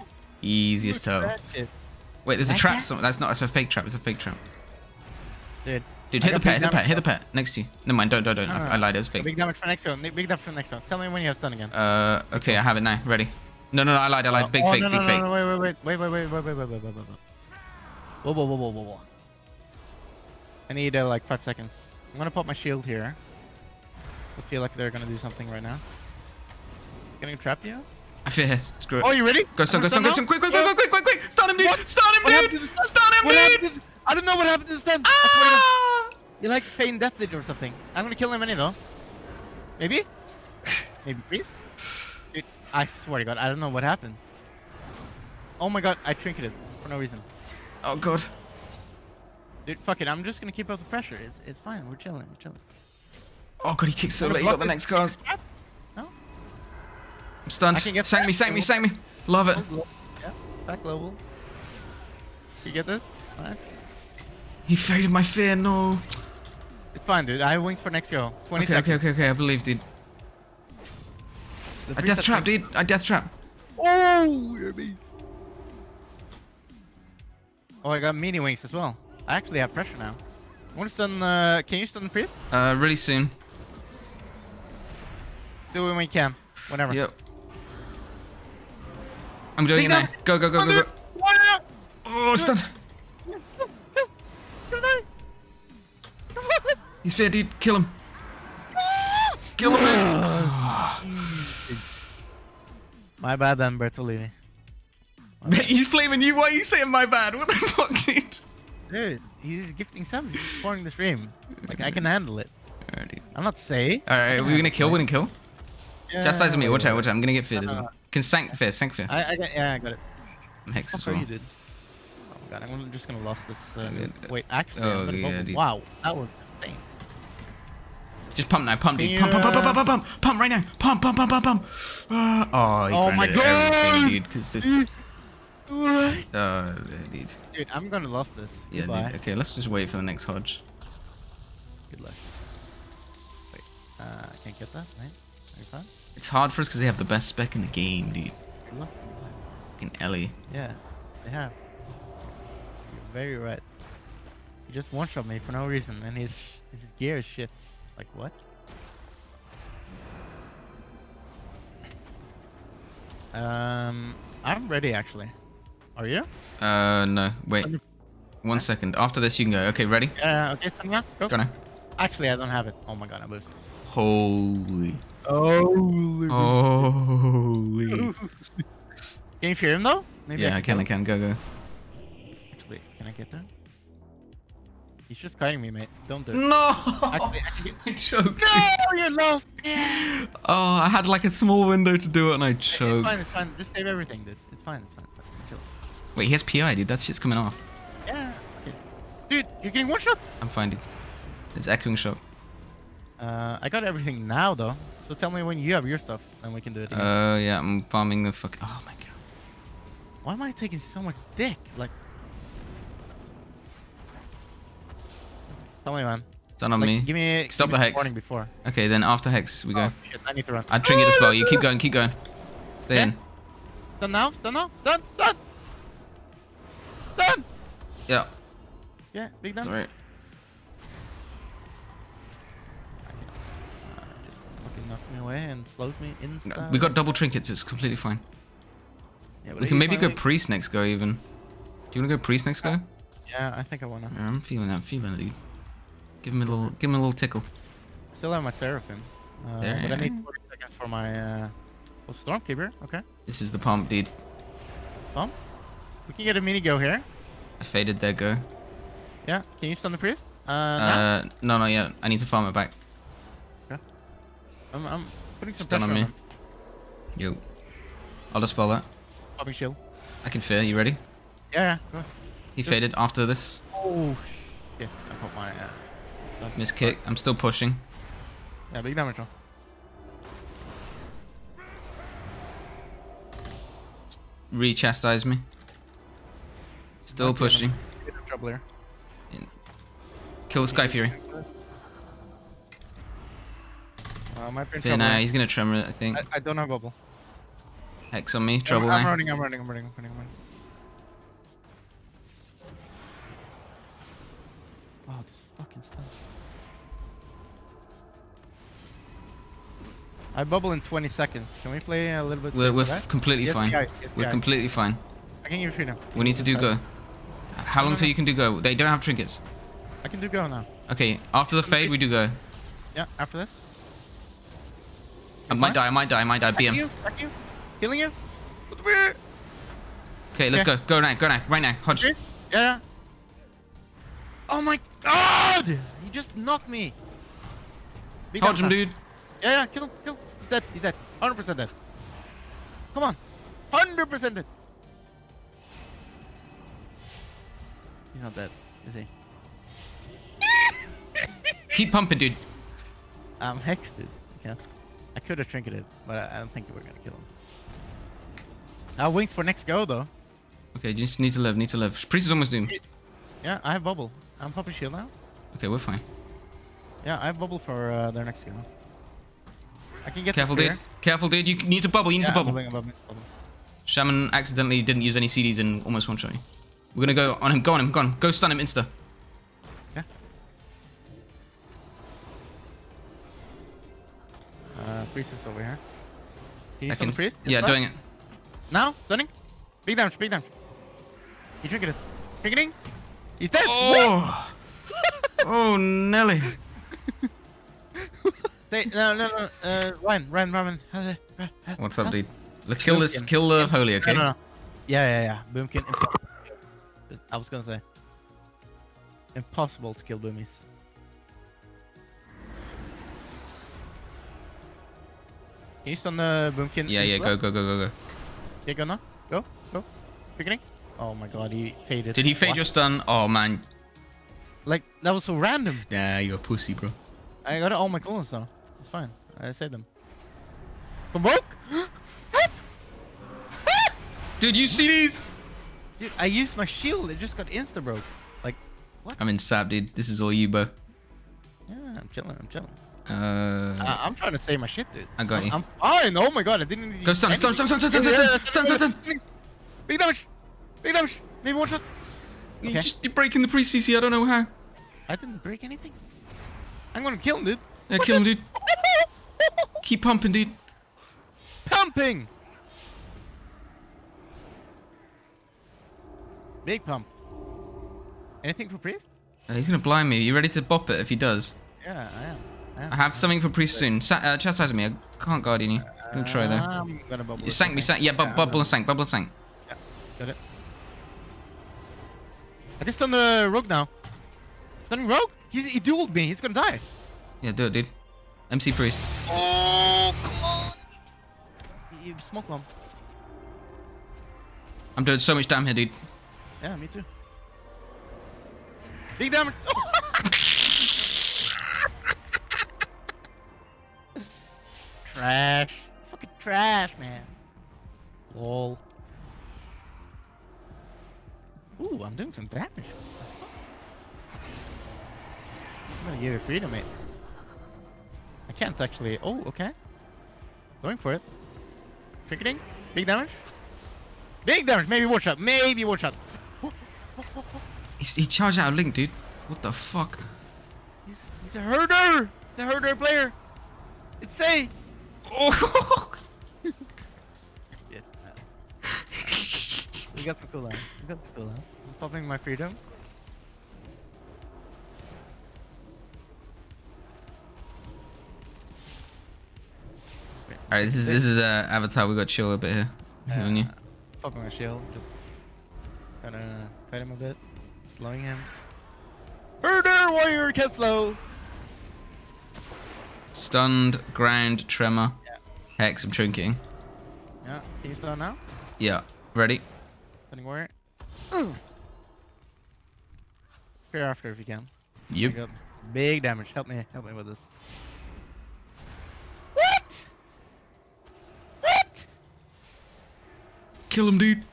Easiest turtle. Wait, there's a trap. That? Somewhere. That's not. That's a fake trap. It's a fake trap. Dude. Dude, hit the pet. Hit the pet. Hit the pet. Next to you. Never mind. Don't. Don't. Don't. No, I, no. I lied. It was fake. Big damage for next one. Big damage for next one. Tell me when you have stun again. Uh. Okay, I have it now. Ready. No, no, no. I lied. I lied. Big oh, fake. No, no, big no, fake. No, no, wait, wait, wait, wait, wait, wait, wait, wait, wait, wait, wait. Whoa, whoa, whoa, whoa, whoa, whoa. I need uh, like five seconds. I'm gonna pop my shield here. I feel like they're gonna do something right now. Gonna trap you? I fear. Screw it. Oh, you ready? Go stun, go stun, go stun, quick, quick, quick, quick, quick, quick! Stun him, dude! What? Stun him, dude! Stun him, dude! I don't know what happened to the stun. Ah! You like feign death or something? I'm gonna kill him anyway, though. Maybe? Maybe priest? Dude, I swear to God, I don't know what happened. Oh my God, I trinketed for no reason. Oh God. Dude, fuck it. I'm just gonna keep up the pressure. It's it's fine. We're chilling. We're chilling. Oh God, he kicks so late. He got the next cars. No. I'm stunned. Sank me, sank me, sank me. Love it. Yeah, back level. You get this? Nice. He faded my fear, no. It's fine, dude. I have wings for next go. twenty okay, seconds. Okay, okay, okay. I believe, dude. I death trap, dude. I death trap. Oh, you're a beast. Oh, I got mini wings as well. I actually have pressure now. I want to stun, uh, can you stun the priest? Uh, really soon. Do it when we can. Whenever. Yep. I'm doing it now. Go, go, go, go, go. Oh, stunned. He's fair, dude. Kill him. Kill him, man. My bad then, Bertolini. He's blaming you. Why are you saying my bad? What the fuck, dude? Dude, he's gifting seven. He's pouring the stream. Like, I can handle it. Alright, I'm not safe. Alright, we're gonna kill, we're gonna kill. Yeah, Chastise me, watch out, watch out. I'm gonna get feared. No, no. Can sank fear, sank fear. I, I got, yeah, I got it. I'm hexed as well. You did. Oh god, I'm just gonna lose this. Uh, wait, actually, oh, I'm yeah, wow, that was insane. Just pump now, pump, dude. Pump, pump, pump, pump, pump, pump, pump, right now. Pump, pump, pump, pump, pump. Uh, oh, he oh my god, everything, dude, because this. What? Uh, dude. Dude, I'm gonna lose this. Yeah, dude. Okay, let's just wait for the next hodge. Good luck. Wait, uh, I can't get that, right? Are you fine? It's hard for us because they have the best spec in the game, dude. Good luck. Fucking Ellie. Yeah, they have. You're very right. He just one-shot me for no reason, and his his gear is shit. Like what? Um, I'm ready actually. Are you? Uh, no. Wait. One second. After this, you can go. Okay, ready? Uh, okay, Sanya, go. Go now. Actually, I don't have it. Oh my god, I boosted. Holy. Holy. Holy. Can you fear him though? Maybe yeah, I can. I can. I can. Go, go. Actually, can I get that? He's just kiting me, mate. Don't do it. No! Actually, I, get... I choked. No, you lost. Yeah. Oh, I had like a small window to do it and I choked. It's fine, it's fine. Just save everything, dude. It's fine, it's fine. It's fine. Chill. Wait, he has P I, dude. That shit's coming off. Yeah. Okay. Dude, you're getting one shot. I'm fine, dude. It's echoing shot. Uh, I got everything now, though. So tell me when you have your stuff and we can do it again. Uh, yeah, I'm farming the fuck. Oh my god. Why am I taking so much dick? Like. Tell me, man. It's done on like, me. Give me Stop give the me hex. Warning before. Okay, then after hex, we go. Oh, shit, I need to run. I trinket as well. You keep going, keep going. Stay okay. in. Stun now, stun now, stun, stun! Stun! Yeah. Yeah, big done. Alright. Uh, just fucking knocks me away and slows me inside. No, we got double trinkets, it's completely fine. Yeah, we can maybe go priest next go, even. Do you want to go priest next go? Yeah, I think I want to. Yeah, I'm feeling that, I'm feeling it. Give him a little, give him a little tickle. Still have my Seraphim. Uh, yeah. But I need forty seconds for my uh, well, Stormkeeper. Okay. This is the pump, dude. Pump? We can get a mini go here. I faded their go. Yeah. Can you stun the priest? Uh. uh no, no, yeah. I need to farm it back. Okay. I'm, I'm putting some stun pressure on me. On him. Yo. I'll dispel that. Popping shield. I can fear. You ready? Yeah. Yeah. Go on. He Go. faded after this. Oh shit! I put my. Uh, Miss kick. I'm still pushing. Yeah, big damage on. Re-chastise me. Still pushing. Trouble here. Kill the Sky Fury. Uh, my Fear, nah, he's gonna tremor it, I think. I, I don't have bubble. Hex on me. Trouble. I'm, I'm running. I'm running. I'm running. I'm running. I'm running. Oh, this fucking stuff. I bubble in twenty seconds. Can we play a little bit? We're, we're right? completely yes, fine. Yes, we're yes. completely fine. I can give freedom. We need to do go. How long till you can do go? They don't have trinkets. I can do go now. Okay, after the fade, we do go. Yeah, after this. I might die, I might die, I might die. B M. You, you. Healing you. Okay, let's yeah. go. Go now, go now. Right now. Hodge. Yeah, yeah. Oh my god! He just knocked me. Big Hodge him, dude. Yeah, yeah, kill him, kill him. He's dead, he's dead. one hundred percent dead. Come on. one hundred percent dead. He's not dead, is he? Keep pumping, dude. I'm hexed, dude. Okay. I could have trinketed, but I, I don't think we're gonna kill him. I'll wait for next go though. Okay, you just need to live, need to live. Priest is almost doomed. Yeah, I have bubble. I'm popping shield now. Okay, we're fine. Yeah, I have bubble for uh, their next go. I can get careful, dude. Careful, dude. You need to bubble. You need yeah, to bubble. Above me. Bubble. Shaman accidentally didn't use any C Ds and almost one shot me. We're gonna go on him. Go on him. Go on. Go stun him. Insta. Yeah. Uh, priest is over here. Can you stun the priest? Insta? Yeah, doing it. Now, stunning. Big damage. Big damage. He triggered it. Triggered. He's dead. Oh. Oh, Nelly. They, no, no, no, uh, Ryan, Ryan, Ryan, Ryan. What's up, dude? Let's kill Boomkin. This, kill the uh, Holy, okay? No, no, no. Yeah, yeah, yeah. Boomkin. I was gonna say. Impossible to kill Boomies. Can you stun the Boomkin? Yeah, yeah, go, go, go, go, go. Yeah, go now. Go, go. Beginning. Oh my god, he faded. Did he fade what? Your stun? Oh, man. Like, that was so random. Yeah, you're a pussy, bro. I got all my clones though. It's fine. I saved them. Convoke? Dude, you see these? Dude, I used my shield. It just got insta broke. Like, what? I'm in sap, dude. This is all you, bro. Yeah, I'm chilling. I'm chilling. Uh, I I'm trying to save my shit, dude. I got I'm, you. I'm fine. Oh my god, I didn't need to. Go stun, stun, stun, stun, stun, stun, stun, stun, stun, stun. Big damage. Big damage. Maybe one shot. Okay. You're, just, you're breaking the pre-C C. I don't know how. I didn't break anything. I'm gonna kill him, dude. Yeah, what kill him, dude. Keep pumping, dude. Pumping! Big pump. Anything for Priest? Uh, he's gonna blind me. You ready to bop it if he does? Yeah, I am. I, am. I have something for Priest soon. Sa uh, chastise me. I can't guardian you. I'm gonna try, though. I'm gonna bubble. You sank me, sank. Yeah, bu yeah bubble and sank. Bubble and sank. Yeah, got it. I just done the rogue now. Done rogue? He's, he dueled me. He's gonna die. Yeah, do it, dude. M C Priest. Oh, come on. You smoke bomb. I'm doing so much damage here, dude. Yeah, me too. Big damage. Trash. Fucking trash, man. Lol. Ooh, I'm doing some damage. I'm gonna give you freedom, mate. I can't actually. Oh, okay. Going for it. Tricketing. Big damage. Big damage. Maybe one shot. Maybe one shot. Oh, oh, oh, oh. He's, he charged out of Link, dude. What the fuck? He's, he's a herder. The herder player. It's say. Oh. We got some cooldowns. We got some cooldowns. I'm popping my freedom. All right, this is this is uh, Avatar. We got to chill a bit here. Haven't you? Fucking a shield, just kind of fight him a bit, slowing him. Herder warrior can slow. Stunned, ground, tremor, yeah. Hex. I'm trinking. Yeah, can you stun now? Yeah, ready. Stunning warrior. Ooh. Clear after if you can. Yep. Big damage. Help me. Help me with this. Kill him, dude.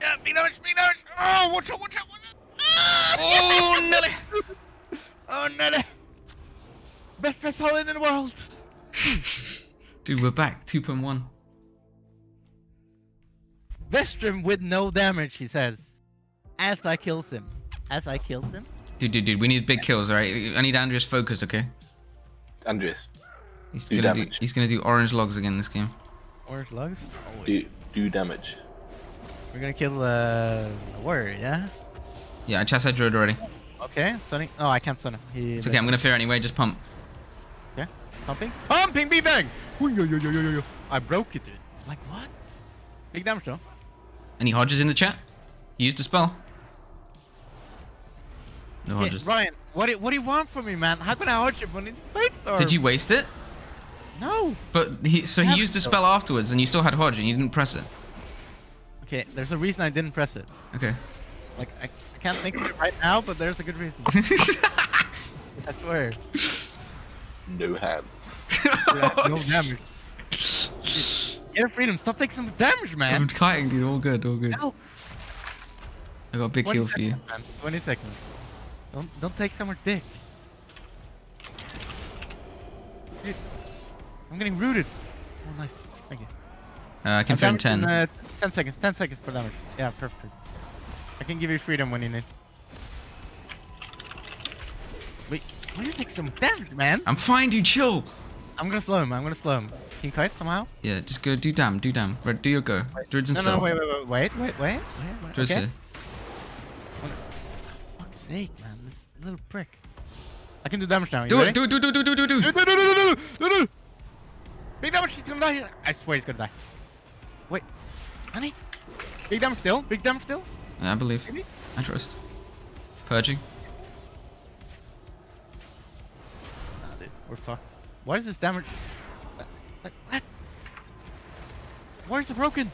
Yeah, big damage, big damage. Oh, watch out, watch out, watch out. Ah, oh, yes. Nelly. Oh, Nelly. Best Ret Paladin in the world. Dude, we're back. two point one. Vestrum with no damage, he says. As I kills him. As I kills him. Dude, dude, dude. We need big kills, all right? I need Andreas focus, okay? Andreas. He's do gonna damage. Do, he's going to do orange logs again this game. Orange logs? Oh, dude. Do damage. We're gonna kill uh, a warrior, yeah? Yeah, I chastised druid already. Okay, stunning. Oh, I can't stun him. He it's okay, I'm gonna fear anyway, just pump. Okay, pumping. Pumping, big bang! I broke it, dude. Like, what? Big damage, though. Any Hodges in the chat? He used a spell. No okay, Hodges. Ryan, what do, what do you want from me, man? How can I Hodge him when it's Bladestorm? Did you waste it? No! But he, so he used the spell afterwards and you still had Hodge and you didn't press it. Okay, there's a reason I didn't press it. Okay. Like, I, I can't think of it right now, but there's a good reason. I swear. No hands. Yeah, no damage. Get a freedom. Stop taking some damage, man. I'm kiting, dude. All good. All good. No. I got a big heal for you. Man. Twenty seconds. Don't don't take so much dick. Dude, I'm getting rooted. Oh, nice. Thank you. Uh, I can film ten. In, uh, ten seconds. Ten seconds per damage. Yeah, perfect. I can give you freedom when you need. Wait, why you take some damage, man? I'm fine, dude. Chill. I'm gonna slow him. I'm gonna slow him. Can you kite somehow? Yeah, just go do damn, do damn. Right, do your go. Druids and stuff. No, no, wait, wait, wait, wait, wait, wait. Druids here. For fuck's sake, man, this little prick. I can do damage now. Do it, do it, do it, do it, do it, do it, do it, do it, do it, do it, do it. Big damage, he's gonna die. I swear he's gonna die. Wait, honey. Big damage still. Big damage still. I believe. I trust. Purging. Nah, dude, we're fucked. Why is this damage? Like, what? Why is it broken?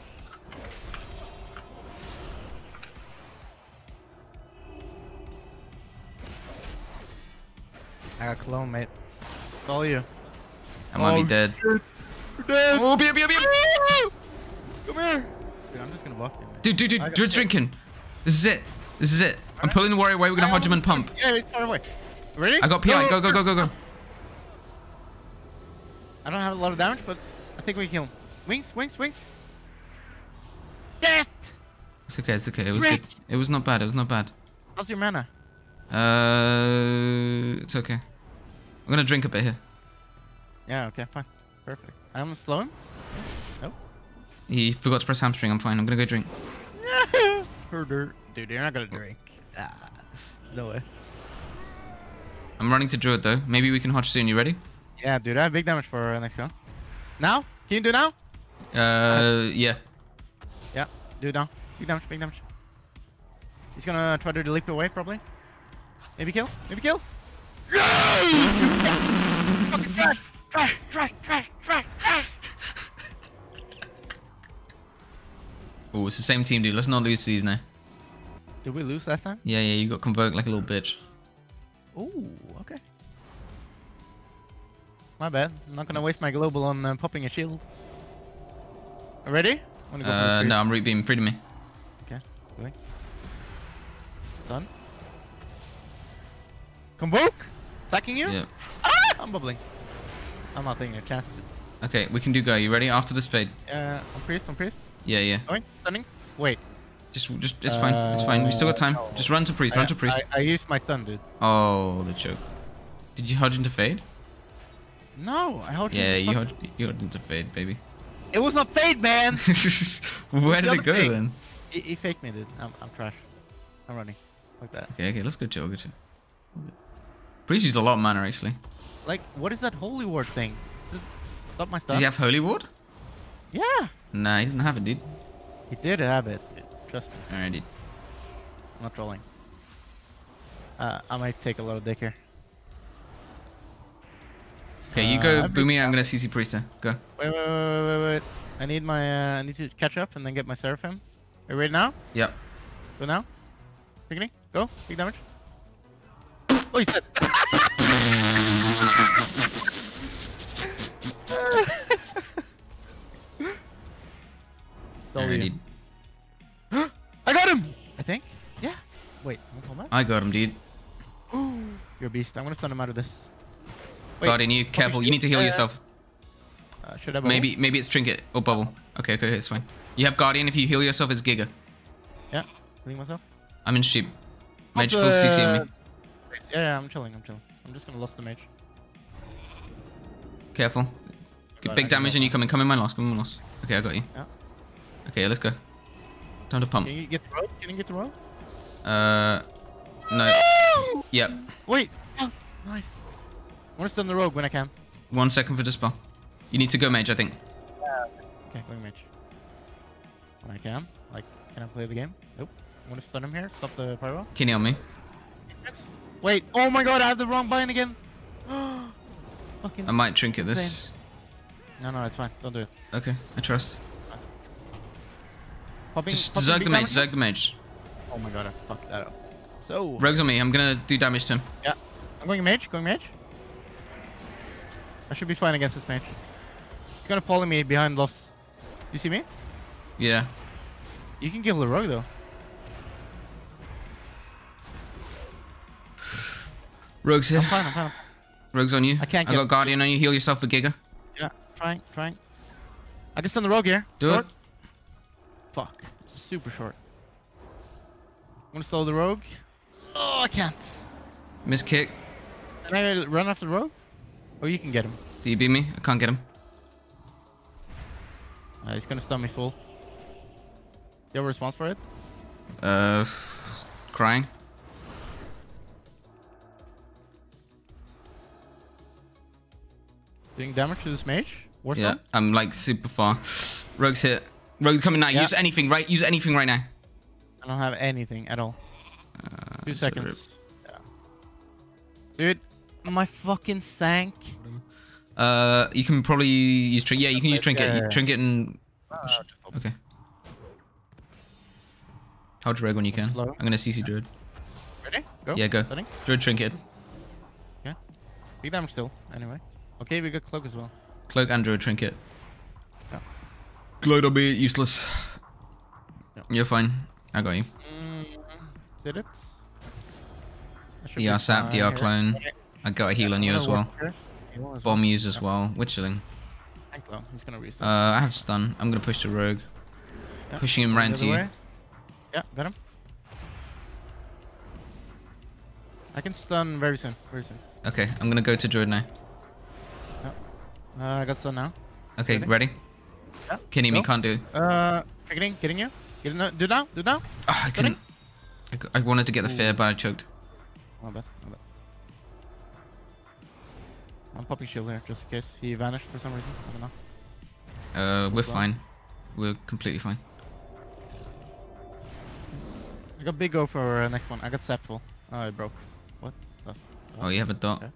I got clone, mate. It's all you. I'm only dead. Shit. We're dead. Oh, be, be, be. Come here. Dude, I'm just gonna block you, man. Dude, dude, dude, dude's drinking. This is it. This is it. I'm pulling the warrior away. We're gonna hodge him and pump. Yeah, he's far away. Ready? I got P I. Go, go, go, go, go. I don't have a lot of damage, but I think we can kill him. Wings, wings, wings. Death! It's okay, it's okay. It was good. It was not bad, it was not bad. How's your mana? Uh, it's okay. I'm gonna drink a bit here. Yeah, okay, fine. Perfect. I'm gonna slow him. Nope. He forgot to press hamstring, I'm fine. I'm gonna go drink. Dude, you're not gonna drink. Ah, no way. I'm running to Druid though. Maybe we can hodge soon. You ready? Yeah, dude, I have big damage for uh, next one. Now? Can you do now? Uh, yeah. Yeah, do it now. Big damage, big damage. He's gonna try to leap away, probably. Maybe kill? Maybe kill? Yes! Fucking trash! Trash! Trash! Trash! Trash! Trash! Oh, it's the same team, dude. Let's not lose to these now. Did we lose last time? Yeah, yeah, you got convoked like a little bitch. Ooh, okay. My bad. I'm not gonna waste my global on uh, popping a shield. Ready? Wanna go uh, no, I'm re-beaming. Free to me. Okay. Going. Done. Convoke! Sacking you? Yeah. Ah! I'm bubbling. I'm not taking a chance. Okay, we can do go. You ready? After this fade. Uh, on priest, on priest. Yeah, yeah. Going? Stunning? Wait. Just, just, it's uh, fine. It's fine. We still got time. No. Just run to priest, I, run to priest. I, I used my stun, dude. Oh, the joke. Did you hodge into fade? No, I hold. Yeah, you hold. You hold into fade, baby. It was not fade, man. Where did it go fake? Then? He, he faked me, dude. I'm, I'm trash. I'm running like that. Okay, okay, let's go chill, go chill. Priest used a lot of mana actually. Like, what is that holy ward thing? Is it, stop my stuff. Does he have holy ward? Yeah. Nah, he doesn't have it, dude. He did have it, dude. Trust me. Alright, dude. I'm not trolling. Uh, I might take a little dick here. Okay, you go, uh, Boomy. I'm gonna C C Priester. Go. Wait, wait, wait, wait, wait. I need my. Uh, I need to catch up and then get my Seraphim. Are you ready now? Yep. Go now. Picking. Go. Big damage. Oh, he's dead. Already. I got him. I think. Yeah. Wait. I got him, dude. You're a beast. I'm gonna stun him out of this. Wait, Guardian, you careful. You need to heal uh, yourself. Uh, should I bubble? Maybe, maybe it's trinket or bubble. Okay, okay, it's fine. You have Guardian. If you heal yourself, it's Giga. Yeah, healing myself. I'm in sheep. Mage full C C me. Yeah, yeah, I'm chilling. I'm chilling. I'm just gonna lose the mage. Careful. Good, big damage, and you come in. Come in my loss. Come in my loss. Okay, I got you. Yeah. Okay, let's go. Time to pump. Can you get the rope? Can you get the rope? Uh, no. no. Yep. Wait. Oh, nice. I'm gonna stun the rogue when I can. One second for dispel. You need to go mage, I think. Yeah. Okay, going mage. When I can. Like, can I play the game? Nope. I'm gonna stun him here. Stop the pyro. Can you help me? Wait. Oh my god, I have the wrong bind again. Fucking I might trinket insane. This. No, no, it's fine. Don't do it. Okay, I trust. Popping, Just popping zerg the mage. Zerg the mage. Oh my god, I fucked that up. So. Rogue's on me. I'm gonna do damage to him. Yeah. I'm going mage. Going mage. I should be fine against this mage. He's gonna follow me behind Loss. You see me? Yeah. You can kill the rogue though. Rogue's here. I'm fine, I'm fine. Rogue's on you. I can't. I got Guardian on you. Heal yourself with Giga. Yeah, trying, trying. I just done the rogue here. Do short. it. Fuck. Super short. I'm gonna slow the rogue. Oh, I can't. Miss kick. Can I run after the rogue? Oh, you can get him. Do you beat me? I can't get him. Uh, he's gonna stun me full. You have a response for it? Uh, crying. Doing damage to this mage? Warstone? Yeah, I'm like super far. Rogue's hit. Rogue's coming now. Yeah. Use anything, right? Use anything right now. I don't have anything at all. Uh, Two seconds. Yeah. Dude, my fucking sank. Uh, you can probably use trinket. Yeah, you can use trinket. You trinket and. Okay. Hold your reg when you can. I'm gonna C C Druid. Ready? Go. Yeah, go. Druid trinket. Okay. Big damage still. Anyway. Okay, we got cloak as well. Cloak and Druid trinket. Yeah. Cloak will be useless. Yeah. You're fine. I got you. Mm, did it? D R sap, D R clone. Okay. I got a heal yeah, on you as well. Heal as Bomb well. use as yeah. well. Witchling. Well. He's gonna restun. Uh, I have stun. I'm gonna push the rogue. Yeah. Pushing him right into you. Way. Yeah, got him. I can stun very soon. Very soon. Okay, I'm gonna go to Druid now. Uh, I got stun now. Okay, ready? ready? Yeah. Kidding me, can't do. Uh, getting, getting you. Getting, uh, do now, do now. Oh, I couldn't. I, I wanted to get the fear, but I choked. My bad, my bad. I'm popping shield here, just in case he vanished for some reason. I don't know. Uh, we're fine. We're completely fine. I got big go for uh, next one. I got sap full. Oh, it broke. What the? Oh, you have a dot. Okay.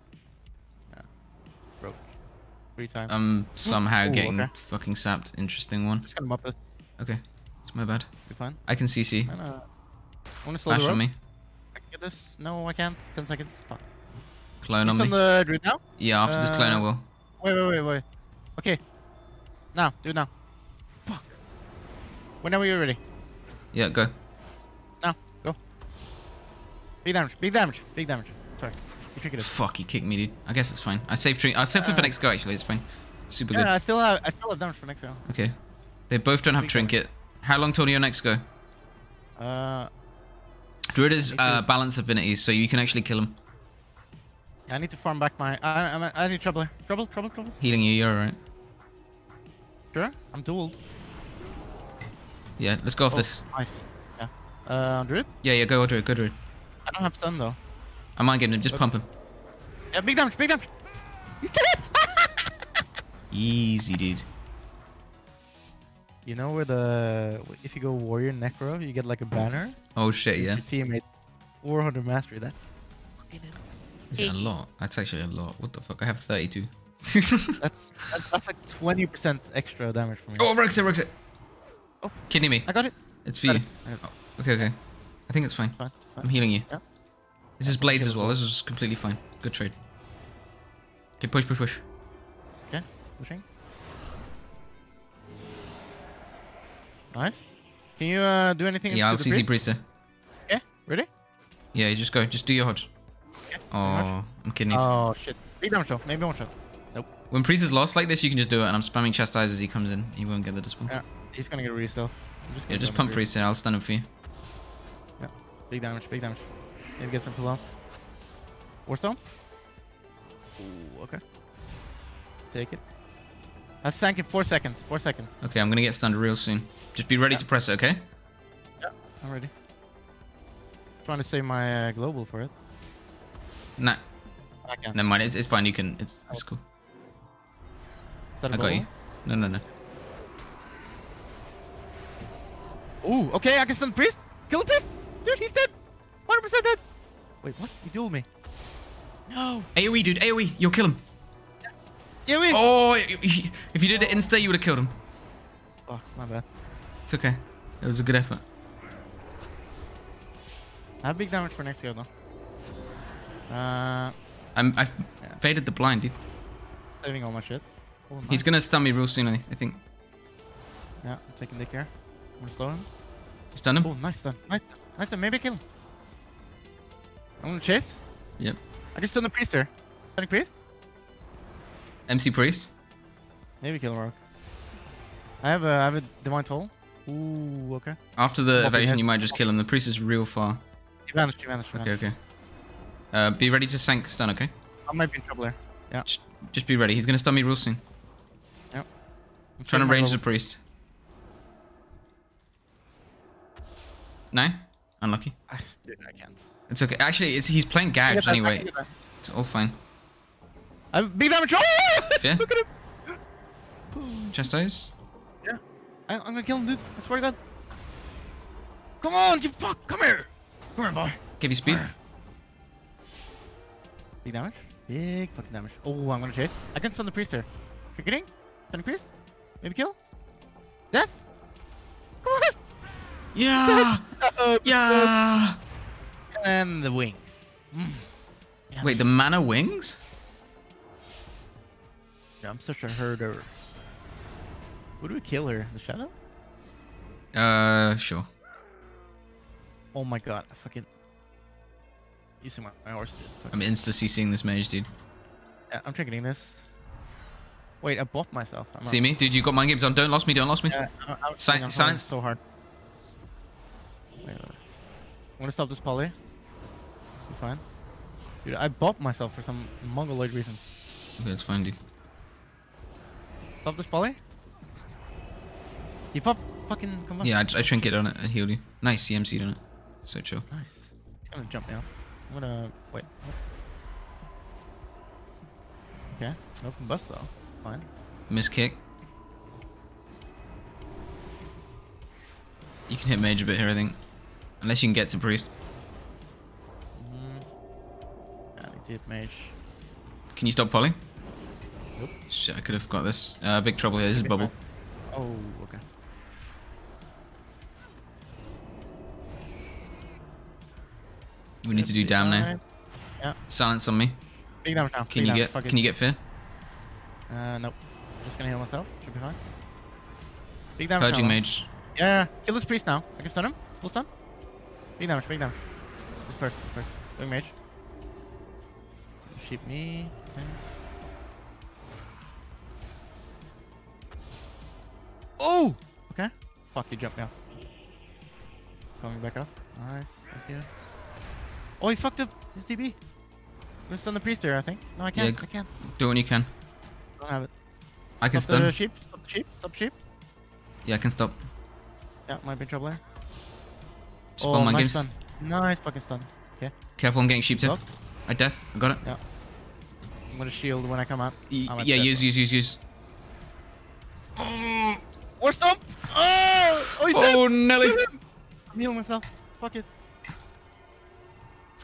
I'm um, somehow Ooh, getting okay. fucking sapped. Interesting one. Just gonna mop this. Okay, it's my bad. You're fine. I can C C. I know. Wanna slow Flash the rope? on me. I can get this. No, I can't. Ten seconds. Fuck. Clone on me. on the druid now? Yeah, after uh, this clone I will. Wait, wait, wait, wait. Okay. Now, do it now. Fuck. Whenever you're ready. Yeah, go. Now, go. Big damage. Big damage. Big damage. Sorry. Fuck, he kicked me, dude. I guess it's fine. I saved tree. I saved uh, for next go actually. It's fine. Super yeah, good. No, I still have. I still have damage for next go. Okay. They both don't have Big trinket. Damage. How long till your next go? Uh. Druid is uh, balance affinities, so you can actually kill him. I need to farm back my. I I, I need trouble. Trouble. Trouble. Trouble. Healing you. You're alright. Sure. I'm dueled. Yeah. Let's go off oh, this. Nice. Yeah. Uh, Druid. Yeah. Yeah. Go Druid. Go Druid. I don't have stun though. I might get him, just okay. pump him. Yeah, big damage, big damage! He's dead! Easy, dude. You know where the... If you go warrior necro, you get like a banner? Oh shit, yeah. Your teammate four hundred mastery, that's fucking insane. Is it a lot? That's actually a lot. What the fuck, I have thirty-two. that's, that's that's like twenty percent extra damage from me. Oh, Rex it, Rex it! Oh. Kidding me. I got it. It's for got you. It. Oh, okay, okay. I think it's fine. fine, fine. I'm healing you. Yeah. This is blades as well. This is completely fine. Good trade. Okay, push, push, push. Okay, pushing. Nice. Can you uh, do anything? Yeah, I'll the C C priest there. Yeah, ready? Yeah, you just go. Just do your hodge. Okay. Oh, hodge. I'm kidding. Oh shit. Big damage shot. Maybe one shot. Nope. When priest is lost like this, you can just do it. And I'm spamming chastise as he comes in. He won't get the dispel. Yeah, he's gonna get restuff. Yeah, just pump priest there. I'll stun him for you. Yeah. Big damage. Big damage. Maybe get some for loss. Warstone? Ooh, okay. Take it. I've sank in four seconds. Four seconds. Okay, I'm gonna get stunned real soon. Just be ready yeah. to press it, okay? Yeah, I'm ready. I'm trying to save my uh, global for it. Nah. I can't. Never mind, it's, it's fine. You can. It's, it's cool. I global? got you. No, no, no. Ooh, okay, I can stun the priest. Kill the priest. Dude, he's dead. one hundred percent dead. Wait, what? You duel me? No. AoE, dude. AoE. You'll kill him. Yeah. AoE. Oh, if you did it insta, you would have killed him. Fuck, my bad. It's okay. It was a good effort. I have big damage for next kill, though. Uh, I'm, I yeah. faded the blind, dude. Saving all my shit. Oh, nice. He's gonna stun me real soon, I think. Yeah, I'm taking the care. I'm gonna slow him. He's done him. Oh, nice stun. Nice stun. Nice stun. Maybe kill. I'm gonna chase. Yep. I just stunned the priest there. Stunning priest? M C priest? Maybe kill Rogue. I have a, I have a divine toll. Ooh, okay. After the evasion, you might just kill him. The priest is real far. He vanished, he vanished, he vanished. Okay, okay. Uh, be ready to sank stun, okay? I might be in trouble there. Yeah. Just, just be ready. He's gonna stun me real soon. Yep. I'm trying to range the priest. No? Unlucky. I, dude, I can't. It's okay. Actually, it's, he's playing Gabs anyway. It's all fine. I'm big damage. Oh! Yeah. Look at him. Chastise. Yeah. I, I'm gonna kill him, dude. I swear to God. Come on, you fuck. Come here. Come here, boy. Give you speed. Big damage. Big fucking damage. Oh, I'm gonna chase. I can stun the priest here. Cricketing. Stunning priest. Maybe kill. Death. Come on. Yeah. Oh, yeah. And the wings. Mm. Yeah. Wait, the mana wings? Yeah, I'm such a herder. What do we kill her? The shadow? Uh, sure. Oh my god, I fucking... Using my, my horse, dude. Fucking... I'm insta-CCing this mage, dude. Yeah, I'm tricking this. Wait, I bought myself. I'm See not... me? Dude, you got mind games on. Don't lost me, don't lost me. Yeah, I'm, I'm, si I'm silence. So hard. Wait, wait, wait. I'm gonna stop this poly. It's fine. Dude, I bopped myself for some mongoloid reason. Okay, it's fine, dude. Stop this poly. You pop fucking combust. Yeah, I, I trinket it on it and healed you. Nice, he M C'd on it. So chill. Nice. He's gonna jump me off. I'm gonna... Wait. What? Okay. No combust though. Fine. Miss kick. You can hit mage a bit here, I think. Unless you can get to priest. Mm. Yeah, I need to hit mage. Can you stop poly? Nope. Shit, I could have got this. Uh, big trouble here. This is bubble. Oh, okay. We need to do damn now. Yeah. Silence on me. Big damage now. Can you get? Can you get fear? Uh, nope. I'm just gonna heal myself. Should be fine. Big damage. Purging mage. Yeah, kill this priest now. I can stun him. Full stun. Big damage, big damage. This person, this person. Big mage. Sheep me. Okay. Oh! Okay. Fuck, you jumped me off. Coming back up. Nice. Thank you. Oh, he fucked up his D B. I'm gonna stun the priest there, I think. No, I can't. Yeah, I can't. Do it when you can. I don't have it. I can stop stun. The sheep. Stop the sheep. Stop the sheep. Yeah, I can stop. Yeah, might be in trouble there. Oh, nice stun. Nice fucking stun. Okay. Careful, I'm getting sheep tip. I death. I got it. Yeah. I'm gonna shield when I come out. Y yeah, death, use, though. use, use, use. Oh, or stop! Oh, oh, he's oh dead. Nelly! I'm healing myself. Fuck it.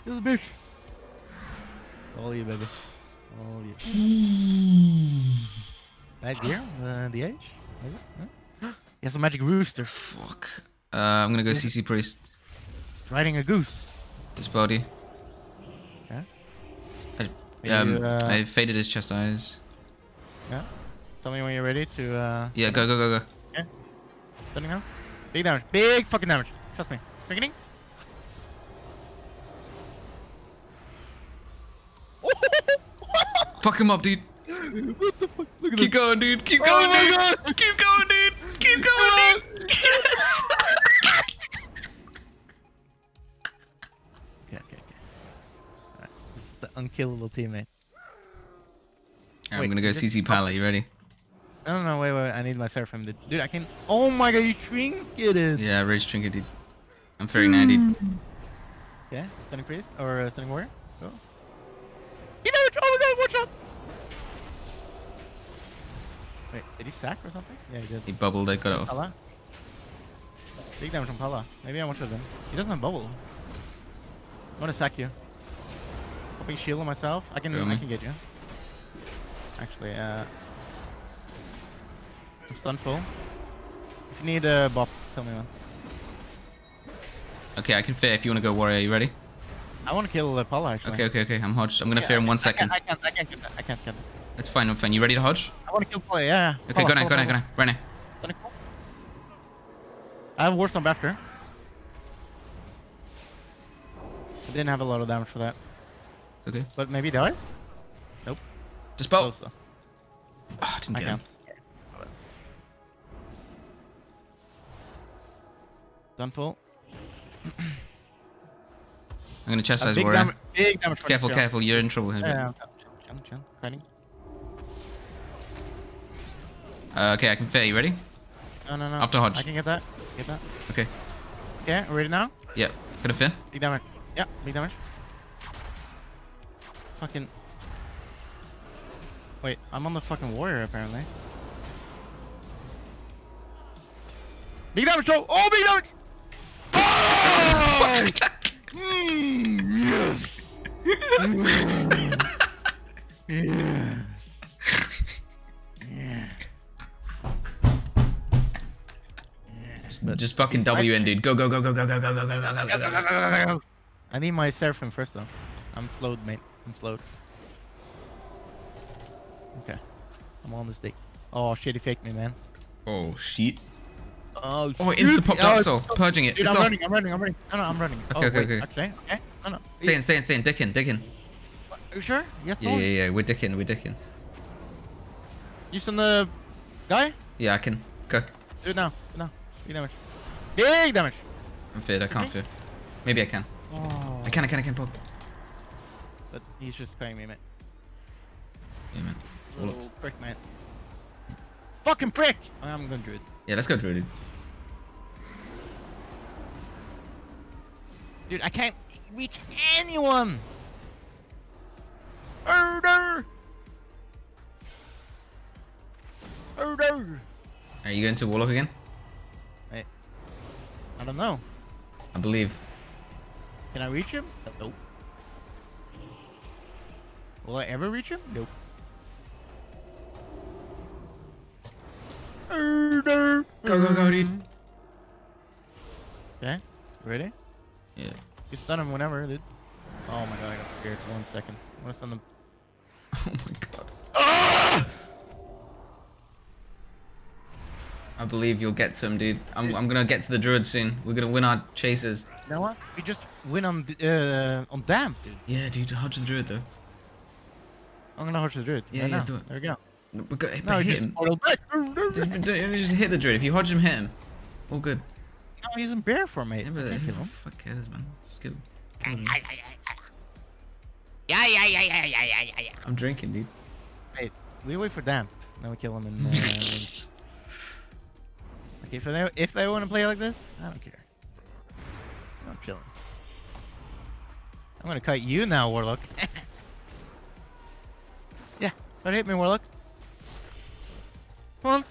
This is a bitch. All you, baby. All you. Right here, uh, the edge. Is it? Huh? He has a magic rooster. Fuck. Uh, I'm gonna go C C priest. Riding a goose. His body. Yeah. I, um, you, uh... I faded his chest eyes. Yeah. Tell me when you're ready to. Uh... Yeah, go, go, go, go. Yeah. Stunning now. Big damage. Big fucking damage. Trust me. Beginning. Fuck him up, dude. What the fuck? Look at Keep this. going, dude. Keep going, oh dude. God. Keep going, dude. Keep going, dude. Yes. Okay, okay, okay. Alright, this is the unkillable teammate. Right, wait, I'm gonna go C C Pally, you ready? No, no, no, wait, wait, I need my Seraphim, dude. Dude, I can... Oh my god, you trinketed! Yeah, rage trinket, dude. I'm fairy now, dude. Okay, stunning priest, or uh, stunning warrior? Go. He never... Oh my god, watch out! Wait, did he sack or something? Yeah, he did. He bubbled, I got it off. Pala? Big damage from Pala. Maybe I watch it then. He doesn't have bubble. I'm gonna sack you. Hoping shield on myself. I can, I can get you. Actually, uh... I'm stunned full. If you need a uh, bop, tell me one. Okay, I can fear if you wanna go warrior. Are you ready? I wanna kill uh, Pala, actually. Okay, okay, okay. I'm hodged. I'm gonna yeah, fear in one second. I can't, I can't, I can't get that. I can't get that. That's fine, I'm fine. You ready to hodge? I want to kill play, yeah. Okay, go now, go now, go now. Right now. I have War Stomp after. I didn't have a lot of damage for that. It's okay. But maybe dies? Nope. Just bow. Oh, I didn't get him. Done full. I'm gonna chastise warrior. Dam big damage. Careful, careful. You're in trouble here. Yeah, yeah, yeah. Cutting. Uh, okay, I can fair. You ready? No, no, no. After hodge. I can get that. Get that. Okay. Okay, ready now? Yeah. Gonna fair. Big damage. Yeah, big damage. Fucking. Wait, I'm on the fucking warrior apparently. Big damage, though. Oh, big damage. Oh! mm, yes. Mm, yes. Yeah. Yes, but just fucking W in, dude. Go, go, go, go, go, go, go, go, go, go, go, go, go, go. I need my Seraphim first, though. I'm slowed, mate. I'm slowed. Okay. I'm on this dick. Oh, shit, he faked me, man. Oh, shit. Oh, oh insta-pop Dark Soul. Purging it. Dude, it's I'm off. running, I'm running, I'm running. No, no, I'm running. Okay, oh, okay, wait, okay. Actually, okay. No, no. Stay in, stay in, stay in. Dick in, dick in. Are you sure? Yeah, yeah, yeah. We're dicking, we're dicking. You send the guy? Yeah, I can. Go. Do it now. Do it now. Big damage. Big damage. I'm feared. I can't fear. Maybe I can. Oh. I can, I can, I can, Bob. But he's just paying me, mate. Yeah, man. It's all oh, prick, man. Fucking prick! I'm going Druid. Yeah, let's go Druid. Dude, I can't reach anyone! Murder! Murder! Are you going to Warlock again? Wait. I don't know. I believe. Can I reach him? Nope. Will I ever reach him? Nope. Murder! Go, go, go, dude. Okay, ready? Yeah. You stun him whenever, dude. Oh my god, I got scared. One second. I want to stun him. Oh my god. Ah! I believe you'll get to him, dude. I'm, I'm gonna get to the druid soon. We're gonna win our chases. You know what? We just win on uh, on damp, dude. Yeah, dude. Hodge the druid, though. I'm gonna hodge the druid. Yeah, right yeah, now. do it. There we go. But go, but no, hit him. Just, just hit the druid. If you hodge him, hit him. All good. No, he's in bear form, mate. Yeah, but who the fuck cares, man? Just kill him. Yeah, yeah, yeah, yeah, yeah, yeah, yeah. I'm drinking, dude. Wait, we wait for damp. Then we kill him. And, uh, okay, if they if they want to play like this, I don't care. I'm chilling. I'm gonna kite you now, Warlock. Yeah, don't hit me, Warlock. Come on.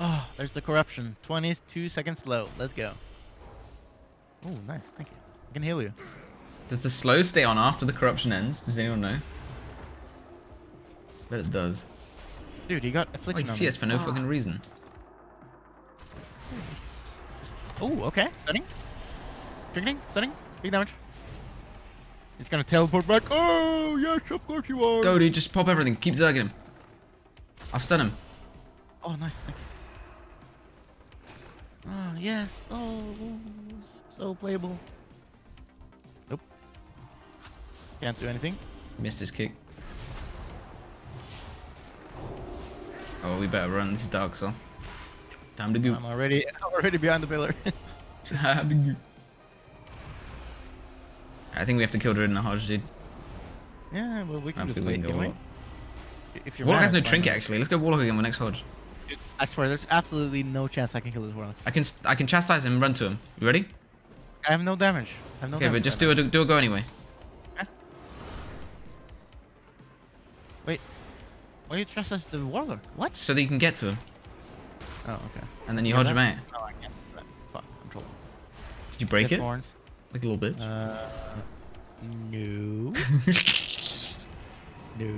Oh, there's the corruption. twenty-two seconds slow. Let's go. Oh, nice. Thank you. I can heal you. Does the slow stay on after the corruption ends? Does anyone know? I bet it does. Dude, he got afflicted. Oh, he C S for no ah. fucking reason. Oh, okay. Stunning. Drinking. Stunning. Big damage. He's gonna teleport back. Oh, yes, of course you are. Go, dude. Just pop everything. Keep zerging him. I'll stun him. Oh, nice. Thank you. Oh, yes. Oh, so playable. Nope. Can't do anything. Missed his kick. Oh, we better run. This is Dark Soul. Time to go. I'm already, already behind the pillar. I think we have to kill Druid in the Hodge, dude. Yeah, well, we can I just wait, can we? If you're Warlock has no trinket, actually. Let's go Warlock again with next Hodge. I swear, there's absolutely no chance I can kill this Warlock. I can I can chastise him and run to him. You ready? I have no damage. I have no okay, damage. Okay, but just do a, do a go anyway. Yeah. Wait. Why do you chastise the Warlock? What? So that you can get to him. Oh, okay. And then you yeah, hodge him out. No, I can't. Fuck, I'm trolling. Did you break it? Horns. Like a little bit? Uh, no. No.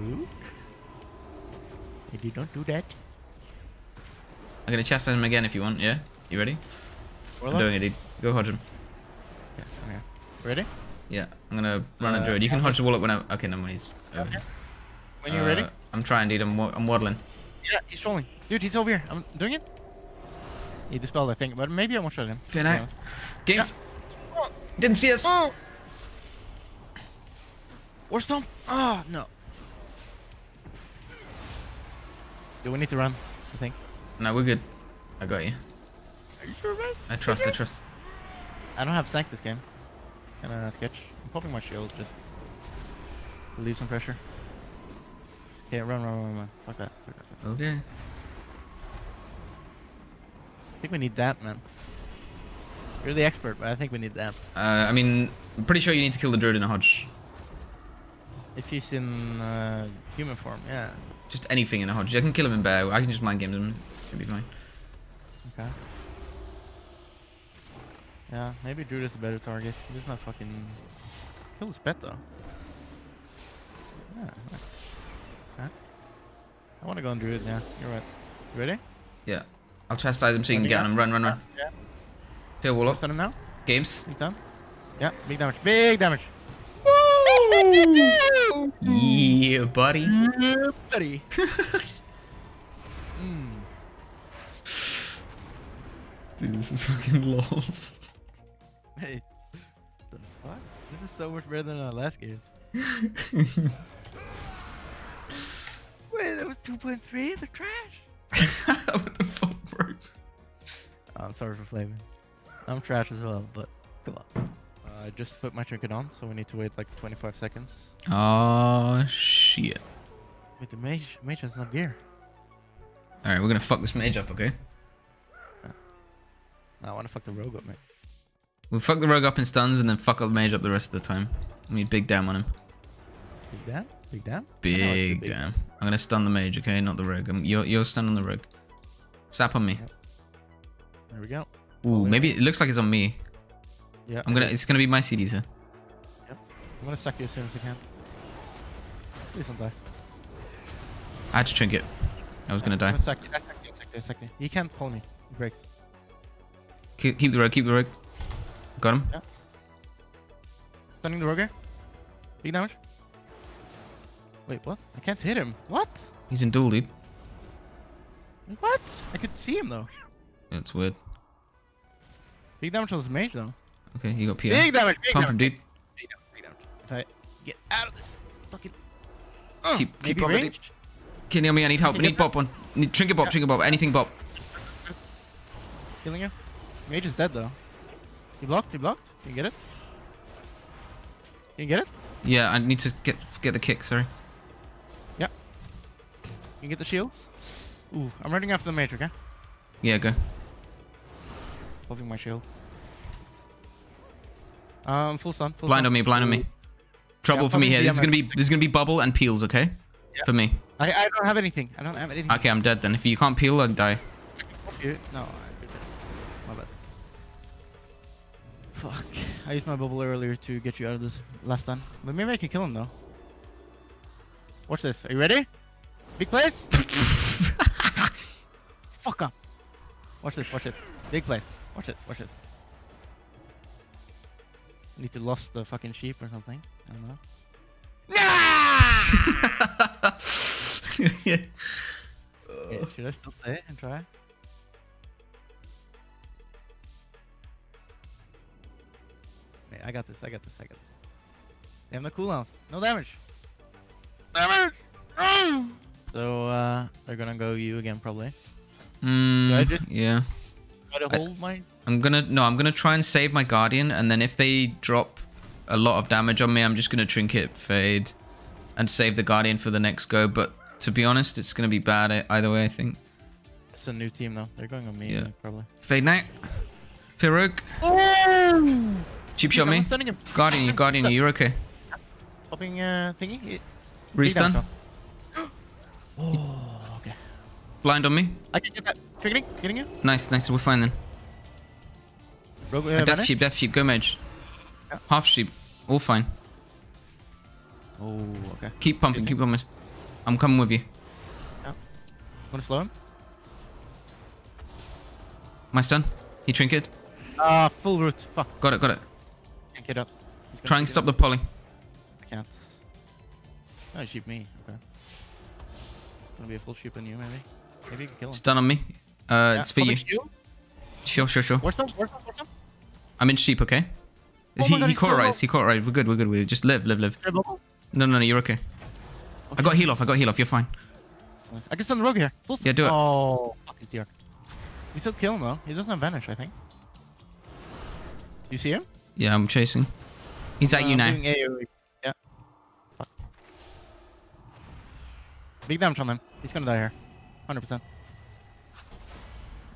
I did not do that. I'm gonna chastise him again if you want, yeah? You ready? Warlock? I'm doing it, dude. Go Hodge him. Okay, okay. Ready? Yeah, I'm gonna run uh, a druid. You can Hodge the Warlock when I'm. Okay, no, when he's over. Okay. When you're uh, ready? I'm trying, dude. I'm, I'm waddling. Yeah, he's rolling. Dude, he's over here. I'm doing it. He dispelled, I think, but maybe I won't shot him. Fair enough. Games. Yeah. Oh. Didn't see us. Oh. War Stomp. Oh, no. Do we need to run, I think? No, we're good. I got you. Are you sure, man? I trust, okay. I trust. I don't have Sank this game. Can I sketch? I'm popping my shield just to leave some pressure. Okay, run, run, run, run. Fuck that. Fuck that. Okay. I think we need that, man. You're the expert, but I think we need that. Uh, I mean, I'm pretty sure you need to kill the druid in a Hodge. If he's in uh, human form, yeah. Just anything in a Hodge. I can kill him in bear. I can just mind game him. Should be fine. Okay. Yeah, maybe druid is a better target. Just not fucking kill his pet though. Yeah, nice. Huh? I want to go on druid. Yeah, you're right. You ready? Yeah. I'll chastise him so you can get on him. Run, run, run. Yeah. Peel Warlock. Stun him now. Games. He's done. Yeah, big damage. Big damage. Woo! Yeah, buddy. Yeah, buddy. mm. Dude, this is fucking lols. Hey, what the fuck? This is so much better than our last game. Wait, that was two point three? They're trash. What the fuck, bro? Oh, I'm sorry for flaming. I'm trash as well, but come on. I uh, just put my trinket on, so we need to wait like twenty-five seconds. Oh shit. Wait, the mage, mage is not here. Alright, we're gonna fuck this mage up, okay? No, I wanna fuck the rogue up, mate. We'll fuck the rogue up in stuns and then fuck up the mage up the rest of the time. I mean, big damn on him. Big damn? Big damn? Big damn. I'm gonna stun the mage, okay? Not the rogue. I'm, you're, you're stunning the rogue. Sap on me. Yep. There we go. Ooh, maybe it looks like it's on me. Yeah. I'm gonna. It's gonna be my C Ds here. Yep. I'm gonna suck you as soon as I can. Please don't die. I had to trinket. I was yeah, gonna die. I'm gonna suck you. I suck you. I suck you. I suck you. He can't pull me. He breaks. Keep, keep the rogue. Keep the rogue. Got him. Yeah. Stunning the rogue. Big damage. Wait, what? I can't hit him. What? He's in duel, dude. What? I could see him though. That's weird. Big damage on his mage though. Okay, you got P R. Big damage, big Pump damage. Him, dude. Big damage, big damage. If I get out of this fucking... Uh, keep keep popping, dude. Killing me, I need help. I need pop one. Need trinket pop, yeah. trinket pop. Anything pop. Killing you. Mage is dead though. He blocked, he blocked. Can you get it? Can you get it? Yeah, I need to get get the kick, sorry. Yeah. You get the shields? Ooh, I'm running after the mage, okay? Yeah, go. Popping my shield. Um, full stun. Full blind stun. on me, blind on me. Trouble yeah, for me here. This is gonna be this is gonna be bubble and peels, okay? Yeah. For me. I I don't have anything. I don't have anything. Okay, I'm dead then. If you can't peel, I'll die. No, I'm dead. My bad. Fuck. I used my bubble earlier to get you out of this last time. But maybe I can kill him though. Watch this. Are you ready? Big place. Fuck up. Watch this. Watch this. Big place. Watch this. Watch this. Need to lost the fucking sheep or something. I don't know. yeah. Yeah, should I still stay and try? Wait, I got this. I got this. I got this. They have no cooldowns. No damage. Damage. Oh! So uh, they're gonna go you again probably. Mm, so yeah. Try to hold I my. I'm gonna no. I'm gonna try and save my guardian, and then if they drop a lot of damage on me, I'm just gonna trinket fade, and save the guardian for the next go. But to be honest, it's gonna be bad either way. I think. It's a new team though. They're going on me yeah. probably. Fade knight, Firok. Oh! Cheap shot me. Guardian, you guardian, you. You're okay. Popping uh, thingy. Restun. Oh, okay. Blind on me. I can get that. Triggering, getting you. Nice, nice. We're fine then. Rogue, uh, death sheep, death sheep, go mage. Yeah. Half sheep, all fine. Oh, okay. Keep pumping, keep pumping. I'm coming with you. Yeah. Wanna slow him? My stun. He trinketed. Ah, uh, full root. Fuck. Got it, got it. Can't get up. Try and stop up. the poly. I can't. Oh, sheep me. Okay. Gonna be a full sheep on you, maybe. Maybe you can kill him. Stun on me. Uh, yeah. It's for you. you. Sure, sure, sure. Where's up? Where's up? Where's up? I'm in sheep, okay? Oh he God, he caught right. He caught right. We're good, we're good. We just live, live, live. No, no, no, you're okay. okay. I got heal off. I got heal off. You're fine. I can stun the rogue here. Full yeah, do it. Oh, fuck, he's here. We still kill him though. He doesn't have vanish, I think. You see him? Yeah, I'm chasing. He's I'm, at you now. Yeah. Fuck. Big damage on him. He's gonna die here. one hundred percent.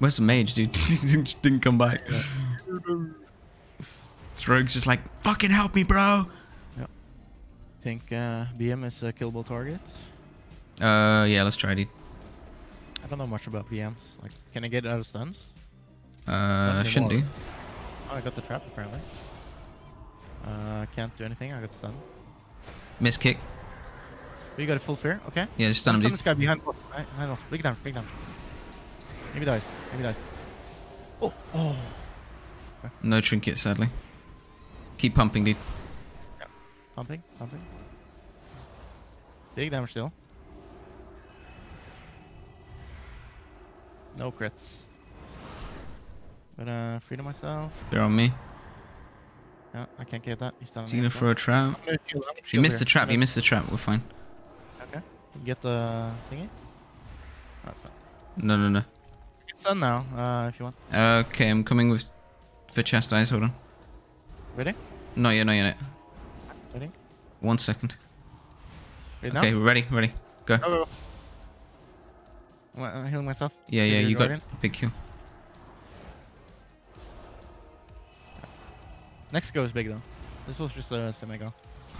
Where's the mage, dude? Didn't come back. Yeah. This rogue's just like, fucking help me, bro. Yep. I think uh, B M is a killable target. Uh, yeah, let's try, dude. I don't know much about B Ms. Like, can I get it out of stuns? Uh, shouldn't do. Oh, I got the trap apparently. Uh, can't do anything. I got stunned. Miss kick. But you got a full fear. Okay. Yeah, just stun him, dude. This guy behind off. Right, behind off. Big down. Big down. Maybe dies. Maybe dies. Oh. Oh. Okay. No trinket, sadly. Keep pumping, dude. Yeah. Pumping. Pumping. Big damage still. No crits. But uh, freedom myself. They're on me. Yeah, I can't get that. He's done. Is he gonna throw a trap? You missed the trap. You missed the trap. We're fine. Okay. You get the thingy. Oh, that's fine. No, no, no. It's done now. Uh, if you want. Okay, I'm coming with for chastise. Hold on. Ready? No, yeah, no, yeah, no. Ready? One second. Ready okay, now? we're ready. Ready. Go. go, go, go. I'm healing myself. Yeah, yeah, you got big heal. Next go is big though. This was just a semi go.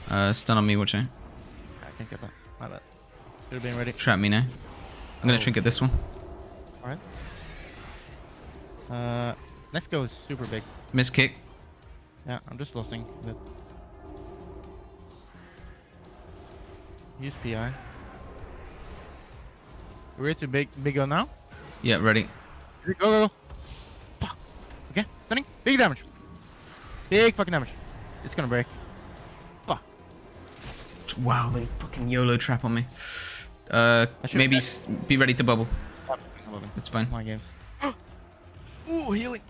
Uh, stun on me, watch out. I can't get that. My bad. Should have been ready. Trap me now. I'm oh. gonna trinket this one. Alright. Uh, next go is super big. Miss kick. Yeah, I'm just losing a bit. Use P I. We're ready to big, big go now? Yeah, ready. Go, go, go. Fuck. Okay, stunning. Big damage. Big fucking damage. It's gonna break. Fuck. Wow, they fucking YOLO trap on me. Uh, maybe s be ready to bubble. It's fine. My games. Ooh, healing.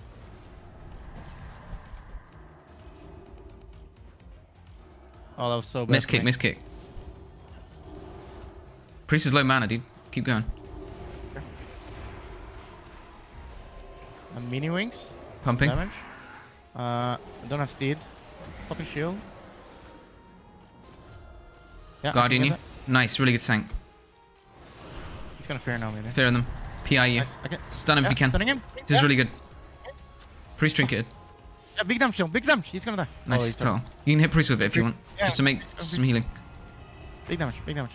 Oh, that was so bad. Miss kick, miss kick. Priest is low mana, dude. Keep going. And mini wings. Pumping. Damage. Uh, I don't have steed. Popping shield. Yeah, Guardian you. Nice, really good sank. He's gonna fear now, maybe. Fear them. P I you. Nice. Okay. Stun him yeah, if you can. Stunning him. This yeah. is really good. Priest trinketed. Yeah, big damage shield. Big damage. He's gonna die. Nice. Oh, you can hit priest with it if you want. Yeah, just to make some healing. Big damage. Big damage.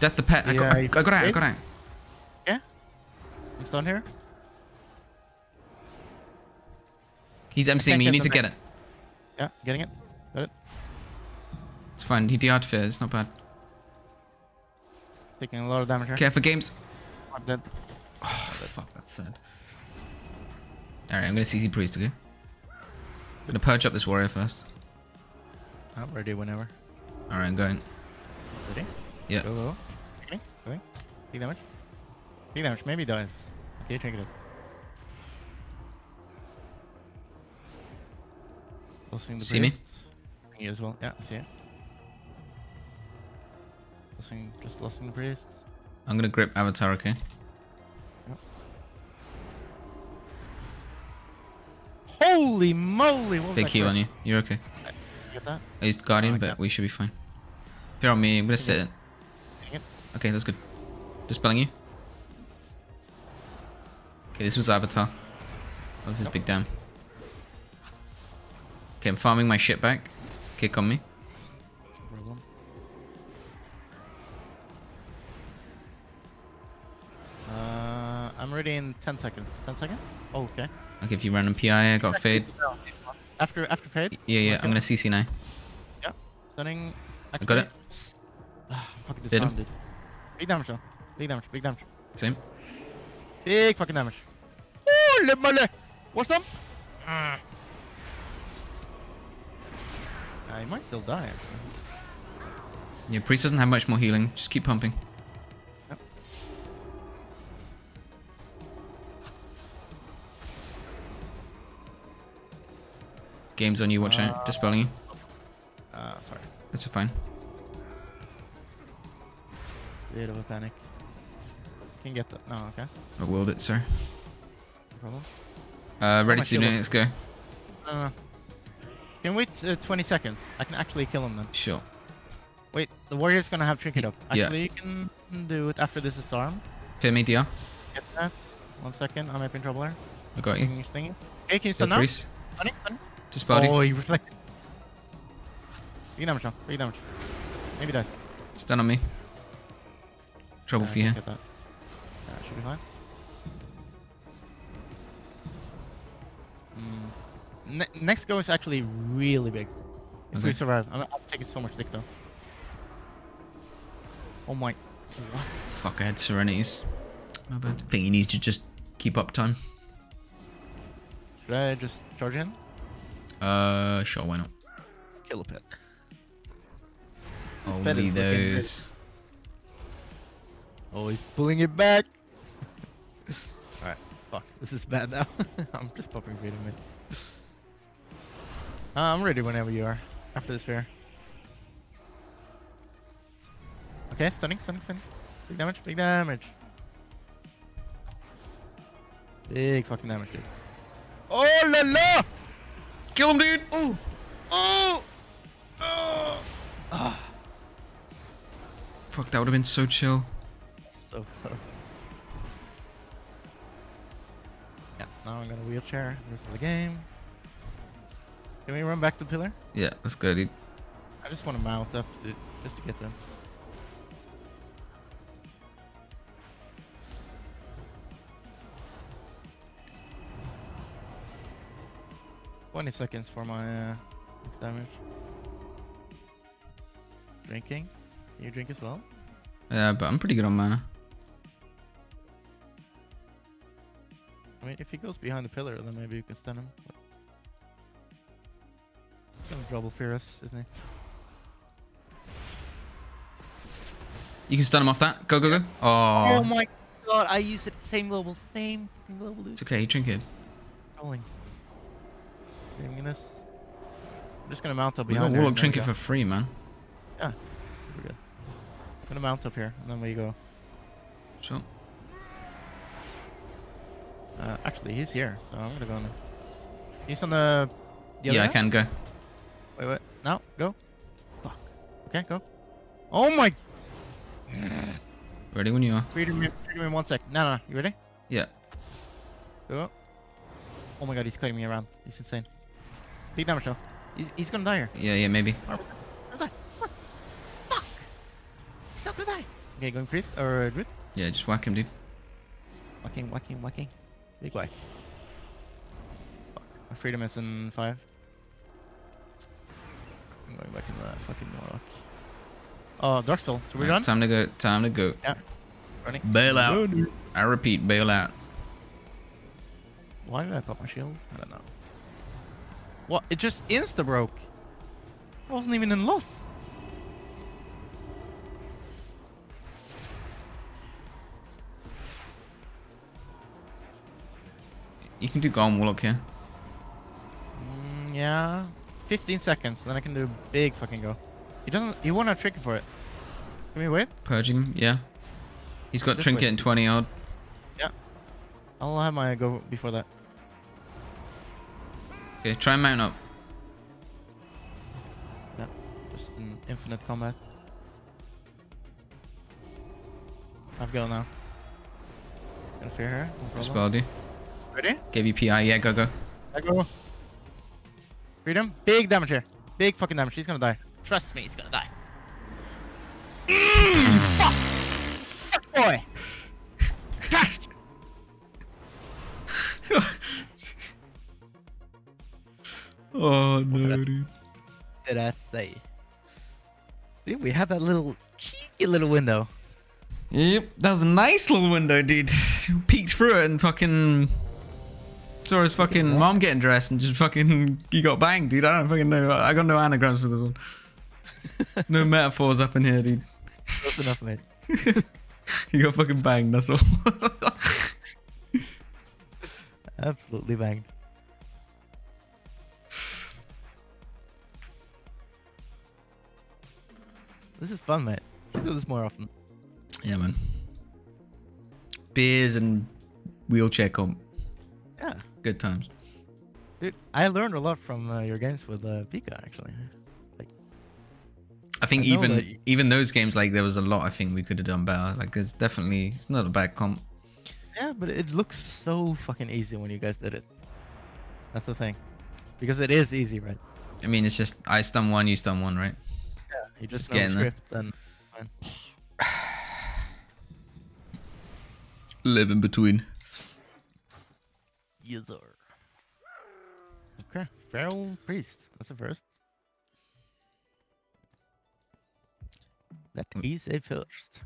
Death the pet. I, yeah, got, I, I got out. I got out. Yeah. I'm stunned here. He's emceeing me. You need to get it. Yeah, getting it. Got it. It's fine. He D R'd fear. It's not bad. Taking a lot of damage here. Care for games. I'm dead. Oh, fuck. That's sad. Alright, I'm going to C C Priest again. I'm going to purge up this warrior first. I'm ready whenever. Alright, I'm going. Ready? Yeah. Go, go. Okay. Okay. Big damage. Big damage. Maybe he dies. Okay, trinket it. Losing the see priest. me? You as well. Yeah, I see it. Losing, just losing the priest. I'm gonna grip Avatar, okay? Yep. Holy moly! What Big heal on you. You're okay. I get that? I used Guardian, oh, like but that. we should be fine. Fear on me. I'm gonna sit it. Okay, that's good. Dispelling you. Okay, this was Avatar. That was his yep. big damn. Okay, I'm farming my shit back. Kick on me. Problem. Uh, I'm ready in ten seconds. ten seconds? Oh, okay. I'll give you random P I. I got fade. After after fade? Yeah, yeah, okay. I'm gonna C C now. Yeah, stunning. Activate. I got it. Ah, fucking disarmed. Big damage though. Big damage, big damage. Same. Big fucking damage. Oh, What's up? Uh. I might still die, actually. Yeah, Priest doesn't have much more healing. Just keep pumping. Yep. Game's on you, watch out. Uh, Dispelling you. Uh, sorry. That's fine. Bit of a panic. Can get that. No, okay. I willed it, sir. No problem. Uh, ready to do it. Let's go. Uh, can wait uh, twenty seconds. I can actually kill him then. Sure. Wait, the warrior's gonna have trinket up. Actually, yeah. You can do it after this is armed. Fear me, D R. Get that. One second, I'm up in trouble here. I got you. Thingy. Okay, can you stun now? Priest. Funny, funny. Just body. Oh, you reflected. Big damage now. Big damage. Maybe dies. Stun on me. Trouble uh, for you. Get that. That should be fine. Ne next go is actually really big. If okay. we survive, I'm, I'm taking so much dick though. Oh my. What? Fuck, I had serenities. My bad. I think he needs to just keep up time. Should I just charge in? Uh, sure, why not? Kill a pet. This Only pet those. Oh, he's pulling it back. Alright, fuck. This is bad now. I'm just popping feet in mid. Uh, I'm ready whenever you are. After this fair. Okay, stunning, stunning, stunning. Big damage, big damage. Big fucking damage, dude. Oh la la! Kill him, dude! Ooh! Oh! Oh! Ah. Fuck, that would have been so chill. So close. Yeah, now I'm gonna wheelchair. This is the game. Can we run back to the pillar? Yeah, let's go, dude. I just want to mount up, dude, just to get them. twenty seconds for my uh, damage. Drinking. You drink as well? Yeah, but I'm pretty good on mana. I mean, if he goes behind the pillar, then maybe you can stun him. Gonna double fear us, isn't he? You can stun him off that. Go, go, go. Oh. Oh my god, I used it. Same global, same fucking global, dude. It's okay, drink it. Rolling. Saving this. I'm just gonna mount up behind here. We got Warlock Trinket for free, man. Yeah. We're good. I'm gonna mount up here, and then we go. Sure. Uh, actually, he's here, so I'm gonna go on him. He's on the... the yeah, I can go. Wait, wait, now, go. Fuck. Okay, go. Oh my. Ready when you are. Freedom me, freedom me one sec. No, no, no. You ready? Yeah. Go. Oh my god, he's cutting me around. He's insane. Big damage though. He's, he's gonna die here. Yeah, yeah, maybe. Fuck. Fuck. He's not gonna die. Okay, going freeze or uh, druid? Yeah, just whack him, dude. Whacking, whacking, whacking. Big whack. Fuck. My freedom is in five. I'm going back into that fucking Warlock. Oh, Dark Soul. Should we right, run? Time to go. Time to go. Yeah. Running. Bail out. Run. I repeat, bail out. Why did I pop my shield? I don't know. What? It just insta broke. I wasn't even in loss. You can do Golem Warlock here. Mm, yeah. fifteen seconds, then I can do a big fucking go. He doesn't. He won't have trinket for it. Can we wait? Purging him, yeah. He's got just trinket and twenty odd. Yeah. I'll have my go before that. Okay, try and mount up. Yeah, just an infinite combat. I've got now. Gonna fear her. No problem. Spell, dude. Ready? Gave you P I. Yeah, go, go. I go. Freedom, big damage here. Big fucking damage. He's gonna die. Trust me, he's gonna die. Mm, fuck! Fuck boy! Crashed! Oh no, dude. What did I say? Dude, we have that little cheeky little window. Yep, that was a nice little window, dude. Peeked through it and fucking saw his fucking mom getting dressed and just fucking he got banged, dude. I don't fucking know. I got no anagrams for this one. No metaphors up in here, dude. That's enough, mate. He got fucking banged. That's all. Absolutely banged. This is fun, mate. Should do this more often. Yeah, man. Beers and wheelchair comp. Yeah. Good times. Dude, I learned a lot from uh, your games with uh, Pika, actually. Like, I think I even that... even those games, like, there was a lot I think we could have done better. Like, there's definitely, it's not a bad comp. Yeah, but it looks so fucking easy when you guys did it. That's the thing. Because it is easy, right? I mean, it's just, I stun one, you stun one, right? You just, just getting script and live in between. Yes, sir. Okay, feral priest. That's the first. That is a first.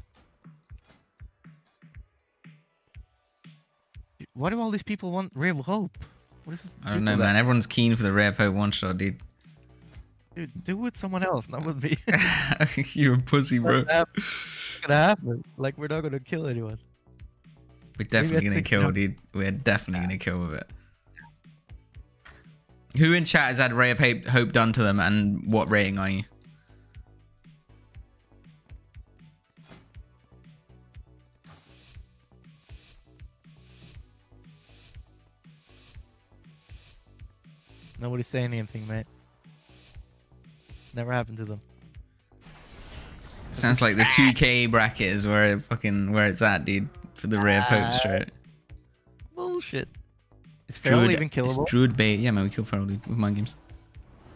Why do all these people want Ray of Hope? What is this? I don't know, man. That? Everyone's keen for the Ray of Hope one shot, dude. Dude, do it with someone else, not with me. You're a pussy, bro. It's gonna, it's gonna happen. Like, we're not gonna kill anyone. We're definitely gonna kill, dude. We're definitely gonna kill with it. Who in chat has had Ray of Hope done to them, and what rating are you? Nobody's saying anything, mate. Never happened to them. Sounds like the two K bracket is where it fucking where it's at, dude, for the Ray of Hope straight. Bullshit. It's Feral even killable? It's Druid Bait. Yeah, man, we kill Feral, dude, with mind games.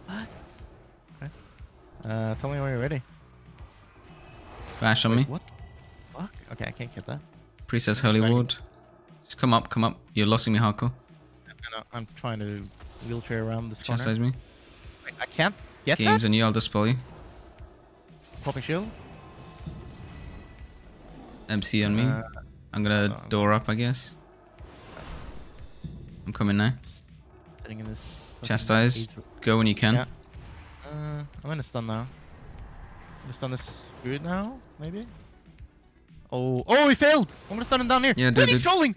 What? Okay. Uh, tell me when you're ready. Bash on Wait, me. What the fuck? Okay, I can't get that. Priestess Holy Ward. Just come up, come up. You're losing me hardcore. I'm, I'm trying to wheelchair around this corner. Chastise me. Wait, I can't. Get Games that? On you, I'll dispel you. Popping shield. M C on me. Uh, I'm gonna on. door up, I guess. I'm coming now. In this Chastise. Go when you can. Yeah. Uh, I'm gonna stun now. I'm gonna stun this good now, maybe? Oh, oh, he failed! I'm gonna stun him down here. Yeah, dude, he's trolling!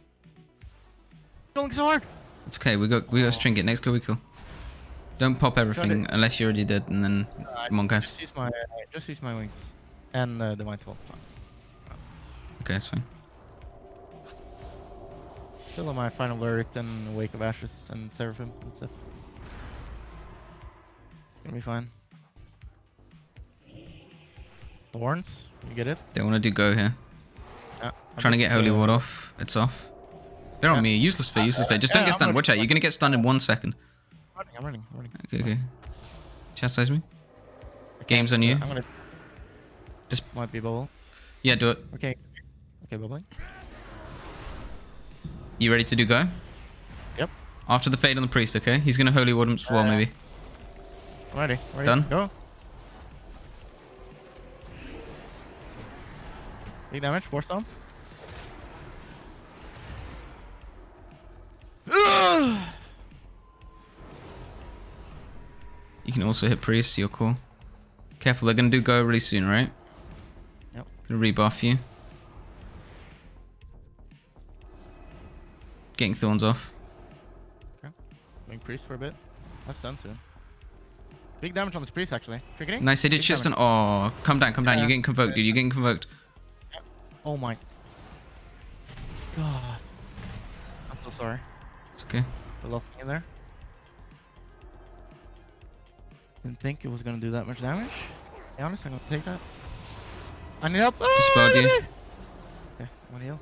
Trolling so hard! It's okay, we got, we got oh. Trinket. Next go, we kill. Don't pop everything unless you already did, and then uh, come on, guys. Just use my, uh, just use my wings and uh, the white wall. Fine. Okay, it's fine. Still on my final verdict and Wake of Ashes and Seraphim and stuff. Gonna be fine. Thorns, you get it? They want to do go here. Yeah, trying to get Holy Ward off. It's off. They're yeah. on me. Useless for useless for. Just yeah, don't get stunned. Watch out. You're gonna get stunned in one second. I'm running, I'm running. Okay, okay. Chastise me. Okay, Game's on you. I'm gonna... Just might be bubble. Yeah, do it. Okay. Okay, bubbling. You ready to do go? Yep. After the fade on the priest, okay? He's gonna Holy Ward him as well, uh, maybe. I'm ready. I'm ready. Done? Go. Big damage, four stone. You can also hit priest, you're cool. Careful, they're gonna do go really soon, right? Yep. Gonna rebuff you. Getting thorns off. Okay. Doing priest for a bit. That's done soon. Big damage on this priest, actually. Tricketing? Nice, they did just an. Oh, come down, come down. Yeah. You're getting convoked, dude. You're getting convoked. Yep. Oh my. God. I'm so sorry. It's okay. I lost you there. Didn't think it was gonna do that much damage. To be honest, I'm gonna take that. I need help. Dispelled you. Okay, I'm gonna heal.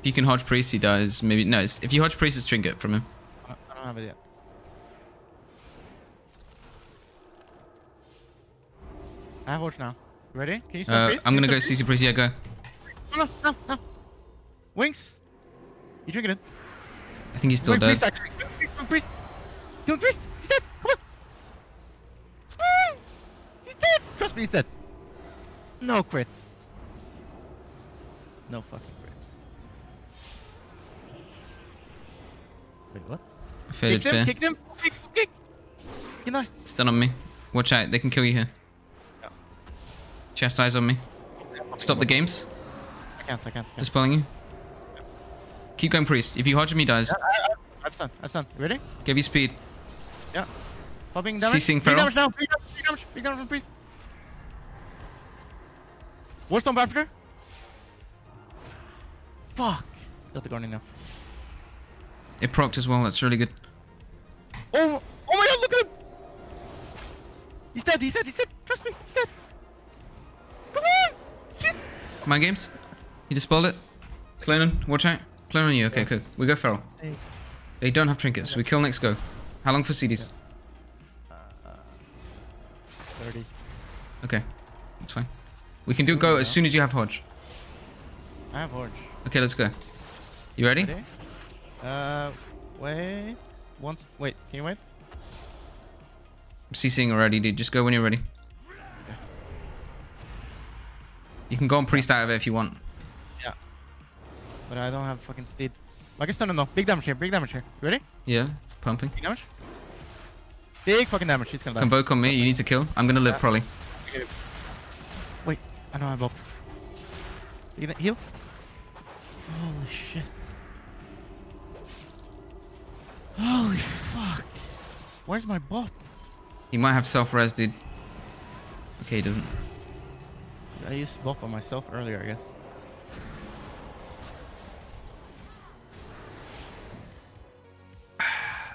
If you can Hodge Priest, he dies. Maybe no. It's, if you Hodge Priest, it's Trinket from him. I don't have it yet. I have Hodge now. You ready? Can you stun uh, Priest? I'm gonna go C C Priest. Yeah, go. No, no, no. Wings. You drinking it? I think he's still Wait, dead. Priest, actually. Priest, Priest, Priest, Priest. Trust me, he's dead. No crits. No fucking crits. Wait, what? I fated fair. Kick them, kick them, kick, kick. Nice. Stun on me. Watch out, they can kill you here. Yeah. Chastise on me. Stop the games. I can't, I can't. I can't. Just pulling you. Yeah. Keep going, priest. If you hodge me, dies. Yeah, I, I, I've stunned, I've stunned. Ready? Give you speed. Yeah. Popping damage. Ceasing feral. Free damage now, free damage, free damage, free damage from priest. Warstone after. Fuck. Got the guardian now. It procced as well, that's really good. Oh, oh my god, look at him! He's dead, he's dead, he's dead, trust me, he's dead! Come on! Shit! My games? You just spelled it? Cloning, watch out. Clone on you, okay, yeah. Good. We go feral. Hey. They don't have trinkets, okay. We kill next go. How long for C Ds? Yeah. Uh, thirty. Okay, that's fine. We can do go as soon as you have Hodge. I have Hodge. Okay, let's go. You ready? Ready? Uh, wait. Once. Wait, can you wait? I'm CCing already, dude. Just go when you're ready. Okay. You can go and priest out of it if you want. Yeah. But I don't have fucking steed. I can stun him though. Big damage here, big damage here. You ready? Yeah, pumping. Big damage? Big fucking damage. He's gonna die. Convoke on me, you need to kill. I'm gonna live, yeah. Probably. Okay. Wait, I know I'm blocked. You gonna heal? Holy shit. Holy fuck! Where's my buff? He might have self-res, dude. Okay, he doesn't. I used buff on myself earlier, I guess.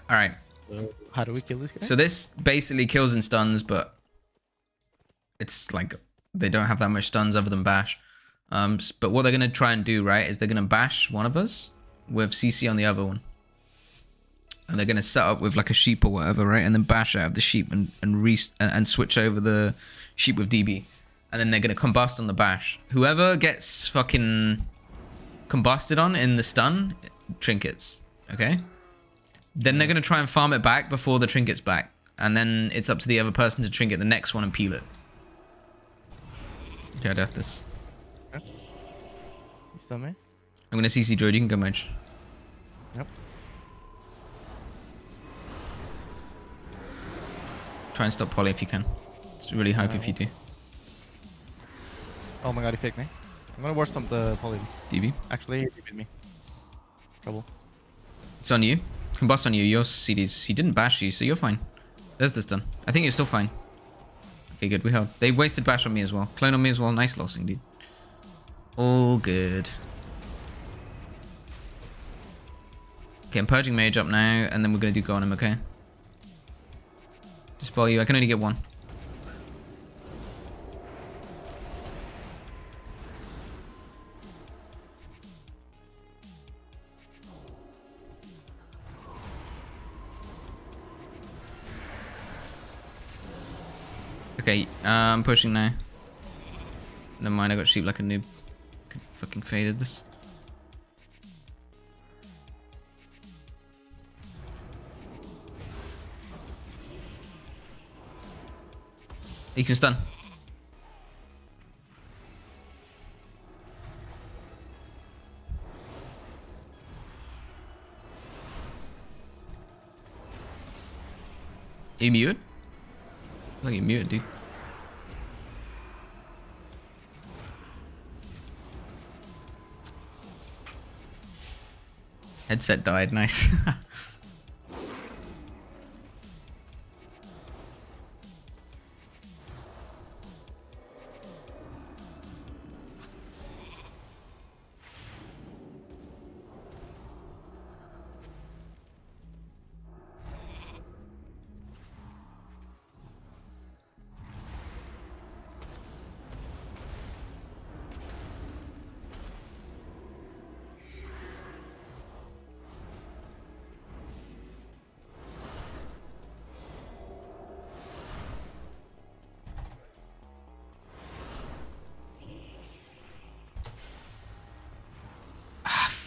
All right. So how do we kill this guy? So this basically kills and stuns, but it's like they don't have that much stuns other than bash. Um, but what they're gonna try and do, right, is they're gonna bash one of us with C C on the other one. And they're going to set up with like a sheep or whatever, right? And then bash out of the sheep and and, re and and switch over the sheep with D B. And then they're going to combust on the bash. Whoever gets fucking combusted on in the stun, trinkets, okay? Then they're going to try and farm it back before the trinket's back. And then it's up to the other person to trinket the next one and peel it. Okay, I'd have this. You stun me? I'm going to C C Droid, you can go mage. Yep. Try and stop Polly if you can. Just really hope uh, if you do. Oh my god, he faked me. I'm gonna work some the Polly. D B? Actually, he D B'd me. Trouble. It's on you. Combust on you. Your C Ds. He didn't bash you, so you're fine. There's the stun. I think you're still fine. Okay, good. We held. They wasted bash on me as well. Clone on me as well. Nice losing, dude. All good. Okay, I'm purging mage up now, and then we're gonna do go on him, okay? Spell you. I can only get one. Okay, uh, I'm pushing now. Never mind, I got sheep like a noob. Could fucking faded this. You can stun. Are you muted? I think you're muted, dude. Headset died, nice.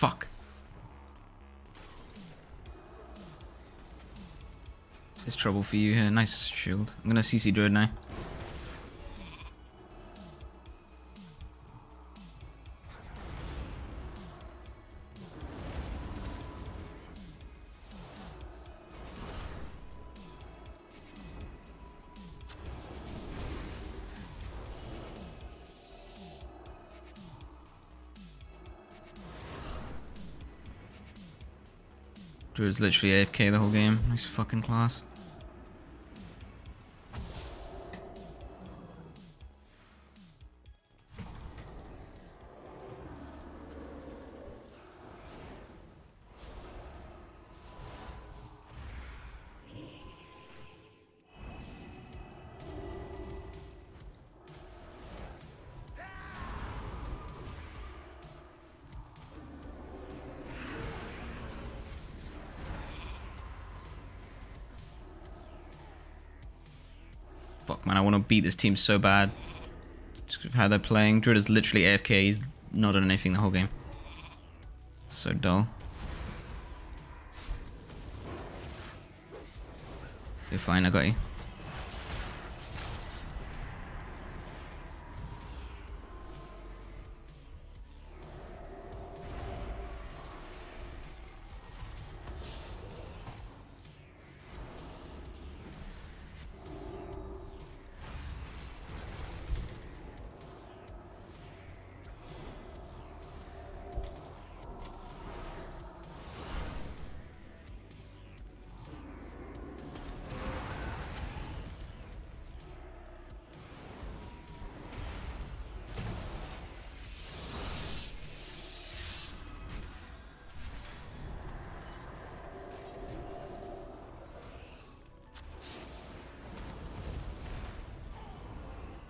Fuck. This is trouble for you here. Nice shield. I'm gonna C C Druid now. Druid's literally A F K the whole game. Nice fucking class. Fuck, man, I want to beat this team so bad. Just how they're playing. Druid is literally A F K. He's not done anything the whole game. It's so dull. You're fine, I got you.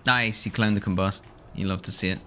Nice, he cloned the combust. You love to see it.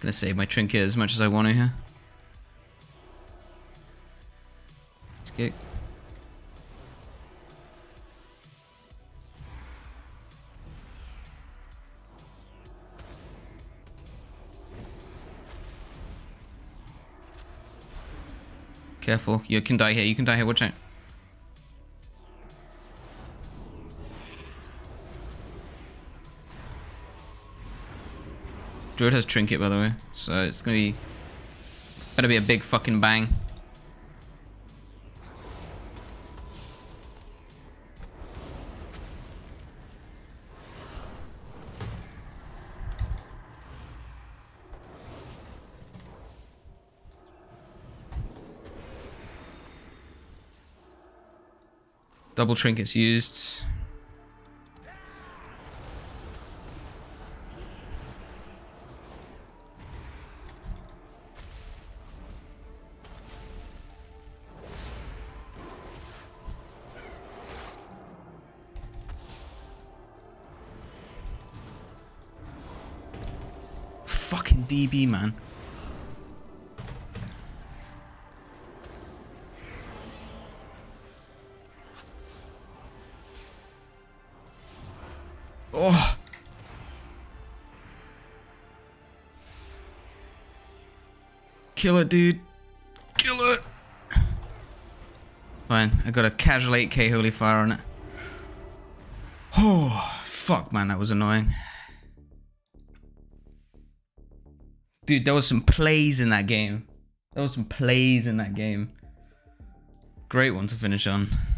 Gonna save my trinket as much as I want to here. Let's go. Careful, you can die here, you can die here, watch out. Druid has trinket, by the way, so it's gonna be better be a big fucking bang. Double trinkets used. Fucking D B, man. Oh. Kill it, dude. Kill it. Fine, I got a casual eight K holy fire on it. Oh, fuck, man, that was annoying. Dude, there was some plays in that game. There was some plays in that game. Great one to finish on.